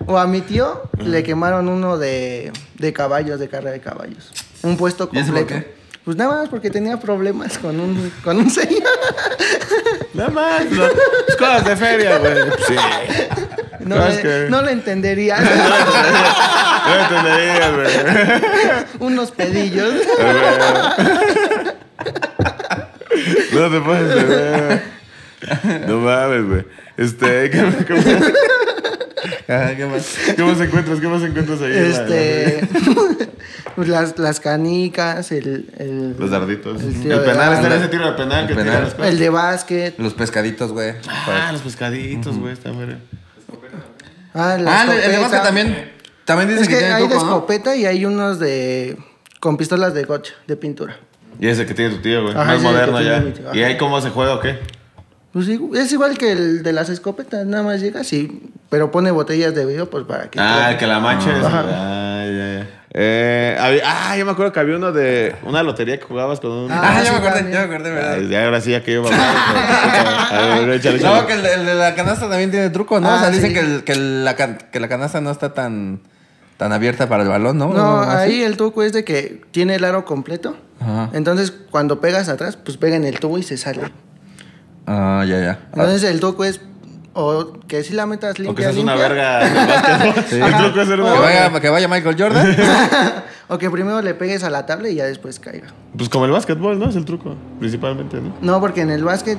O a mi tío le quemaron uno de caballos, de carrera de caballos. Un puesto completo. ¿Y eso por qué? Pues nada más porque tenía problemas con un señor. Nada más. Es cosas de feria, güey. Sí. No lo entendería. No lo entendería, güey. Unos pedillos. No te pases, güey. No mames, güey. ¿Qué más encuentras ahí? Las canicas, los darditos. El penal, está en ese tiro de penal. Que penal. Las cosas. El de básquet. Los pescaditos, güey. Ah, los pescaditos, güey. Está bueno. El de básquet también dicen que tiene hay coco, de escopeta, ¿no? Y hay unos de... con pistolas de gocha, de pintura. Y ese que tiene tu tío, güey. Más moderno ya. ¿Y ahí cómo se juega o qué? Pues es igual que el de las escopetas, nada más llegas y... Pero pone botellas de vidrio, pues para que... Ah, que la manches. Ah, ya. Yo me acuerdo que había uno de... Una lotería que jugabas con un... Ah, ya me acordé, ¿verdad? Ahora sí, ya que yo me acuerdo. No, que el de la canasta también tiene truco, ¿no? O sea, dicen que la canasta no está tan abierta para el balón, ¿no? No, ahí el truco es de que tiene el aro completo. Ajá. Entonces, cuando pegas atrás, pues pega en el tubo y se sale. Ah, ya. Entonces el truco es o que si la metas limpia. O que seas una verga. Sí. El truco es ser una verga. Que vaya Michael Jordan. O que primero le pegues a la tabla y ya después caiga. Pues como el básquetbol, ¿no? Es el truco, principalmente, ¿no? No, porque en el básquet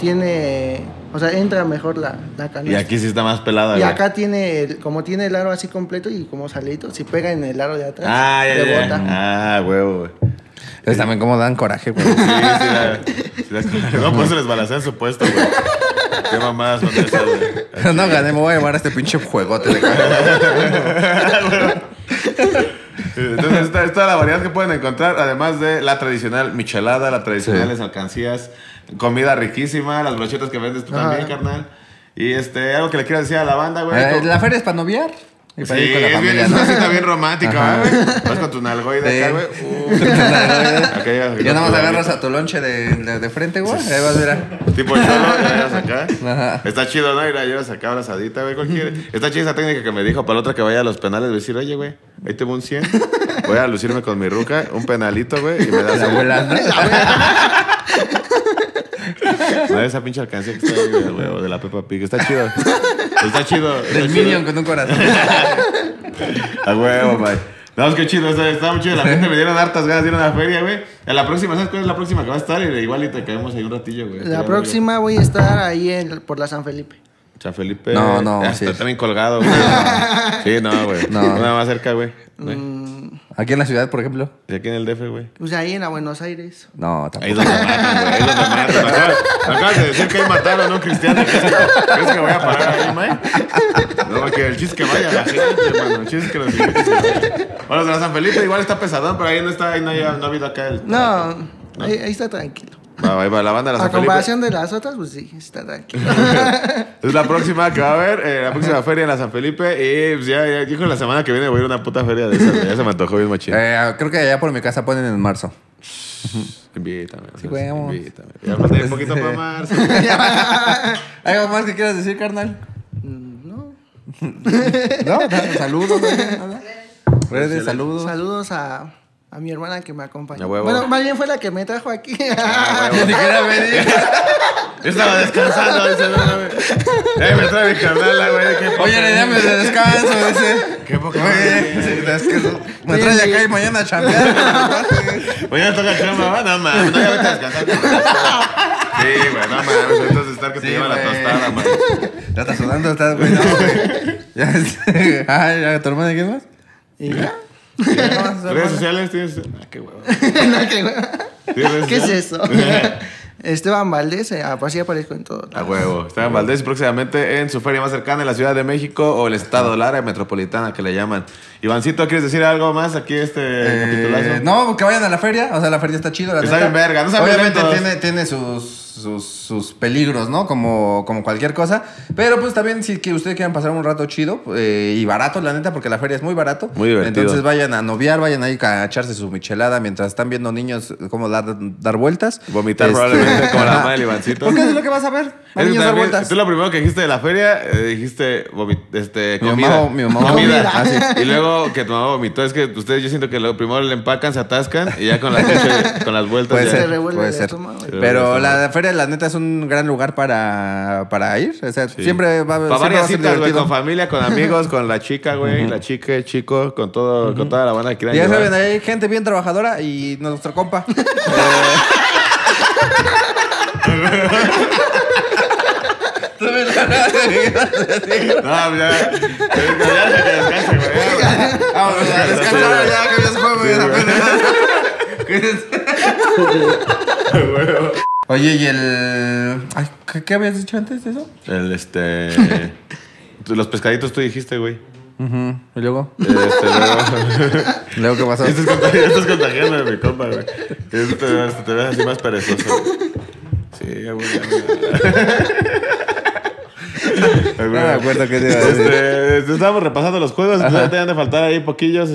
tiene... O sea, entra mejor la canasta. Y aquí sí está más pelada. Y acá tiene, como tiene el aro así completo y como salito, si pega en el aro de atrás, rebota. Ah, huevo, güey. Es también como dan coraje, güey. Sí, no, pues se les balacean su puesto, güey. Qué mamadas son esas, güey. No gané, me voy a llevar a este pinche juegote de cara. Entonces, esta es toda la variedad que pueden encontrar, además de la tradicional michelada, las tradicionales alcancías, comida riquísima, las brochetas que vendes tú también, carnal. Y algo que le quiero decir a la banda, güey. La feria es para noviar. Sí, es una cita bien romántica, güey. Vas con tu nalgoide acá, güey. Y ya nada más agarras a tu lonche de frente, güey. Ahí vas, mira. Tipo cholo, ya llevas acá. Ajá. Está chido, ¿no? Mira, llevas acá abrazadita, güey. Está chida esa técnica que me dijo para la otra que vaya a los penales. Voy a decir, oye, güey, ahí tengo un 100. Voy a lucirme con mi ruca, un penalito, güey. Y me das la abuela, ¿no? No, esa pinche alcancía que está ahí, güey, de la Peppa Pig. Está chido. Está chido. Del Minion con un corazón. A huevo, güey. No, es que chido, está muy chido. La gente me dieron hartas ganas de ir a la feria, güey. En la próxima, ¿sabes cuál es la próxima que va a estar? Igual y te caemos ahí un ratillo, güey. La próxima voy a estar ahí por la San Felipe. San Felipe. No. Está también colgado, güey. Sí, no, güey. No, nada más cerca, güey. Aquí en la ciudad, por ejemplo. ¿Y aquí en el DF, güey? Pues ahí en la Buenos Aires. No, tampoco. Ahí es donde matan, güey. Ahí es donde matan. Acabas de decir que ahí mataron, ¿no, Cristiano? ¿Crees que voy a parar ahí, mae? No, que el chiste que vaya la gente, hermano. El chiste que los invites. Bueno, de la San Felipe igual está pesadón, pero ahí no está, ahí no ha habido acá el... No. Ahí está tranquilo. Va, la banda de la San Felipe. A comparación de las otras, pues sí, está tranquilo. Es la próxima que va a haber, la próxima feria en la San Felipe. Y pues ya dijo la semana que viene voy a ir a una puta feria de esas. Ya se me antojó bien machín. Creo que allá por mi casa ponen en marzo. Invítame. Sí, vamos. Invítame. Ya falta un poquito para marzo. ¿Algo más que quieras decir, carnal? No. No, saludos. Redes, saludos. Saludos a mi hermana que me acompañó. Bueno, más bien fue la que me trajo aquí. Ni siquiera venía. Yo estaba descansando. Me trae mi carnala, güey. Oye, le llame de descanso. Qué poca. Me trae acá y mañana a chambear. Mañana toca chamba. No mames, no, ya voy a descansar. Sí, güey, no mames. Entonces, estar que te lleva la tostada, man. Ya estás sudando, estás, güey. ¿Tu hermana qué más? ¿Y ya? ¿Redes sociales tienes? Ah, qué huevo. ¿Qué es eso? Esteban Valdés, así aparezco en todo. A huevo. Esteban Valdés, próximamente en su feria más cercana en la Ciudad de México o el Estado Lara Metropolitana, que le llaman. Ivancito, ¿quieres decir algo más aquí capitulazo? No, que vayan a la feria. O sea, la feria está chida. Está bien verga. No obviamente tiene sus peligros, ¿no? Como cualquier cosa. Pero pues también si que ustedes quieran pasar un rato chido y barato, la neta, porque la feria es muy barato. Muy divertido. Entonces vayan a noviar, vayan ahí a echarse su michelada mientras están viendo niños cómo dar vueltas. Vomitar probablemente como la mamá del Ivancito. Porque es lo que vas a ver. A niños dar vueltas. Tú lo primero que dijiste de la feria, dijiste comida. Mi mamá comida. Ah, sí. Y luego que tu mamá vomitó. Es que ustedes yo siento que lo primero le empacan, se atascan y ya con las vueltas. Puede ser. Pero la feria, la neta, es un gran lugar para ir. O sea, sí. Siempre va a haber. Para varias citas, güey, con familia, con amigos, con la chica, güey, la chica, el chico, con todo, con toda la banda que quieran. Ya saben, hay gente bien trabajadora y nuestro compa. No, ya. Descansa, güey. Vamos, descansar ya, que ya se fue, güey. Oye, y el... Ay, ¿qué habías dicho antes de eso? Los pescaditos tú dijiste, güey. ¿Y luego? ¿Luego qué pasó? Estás contagiando de mi compa, güey. Te ves así más perezoso. Sí, güey. No me acuerdo qué te iba a decir. Estábamos repasando los juegos. Entonces te han de faltar ahí poquillos,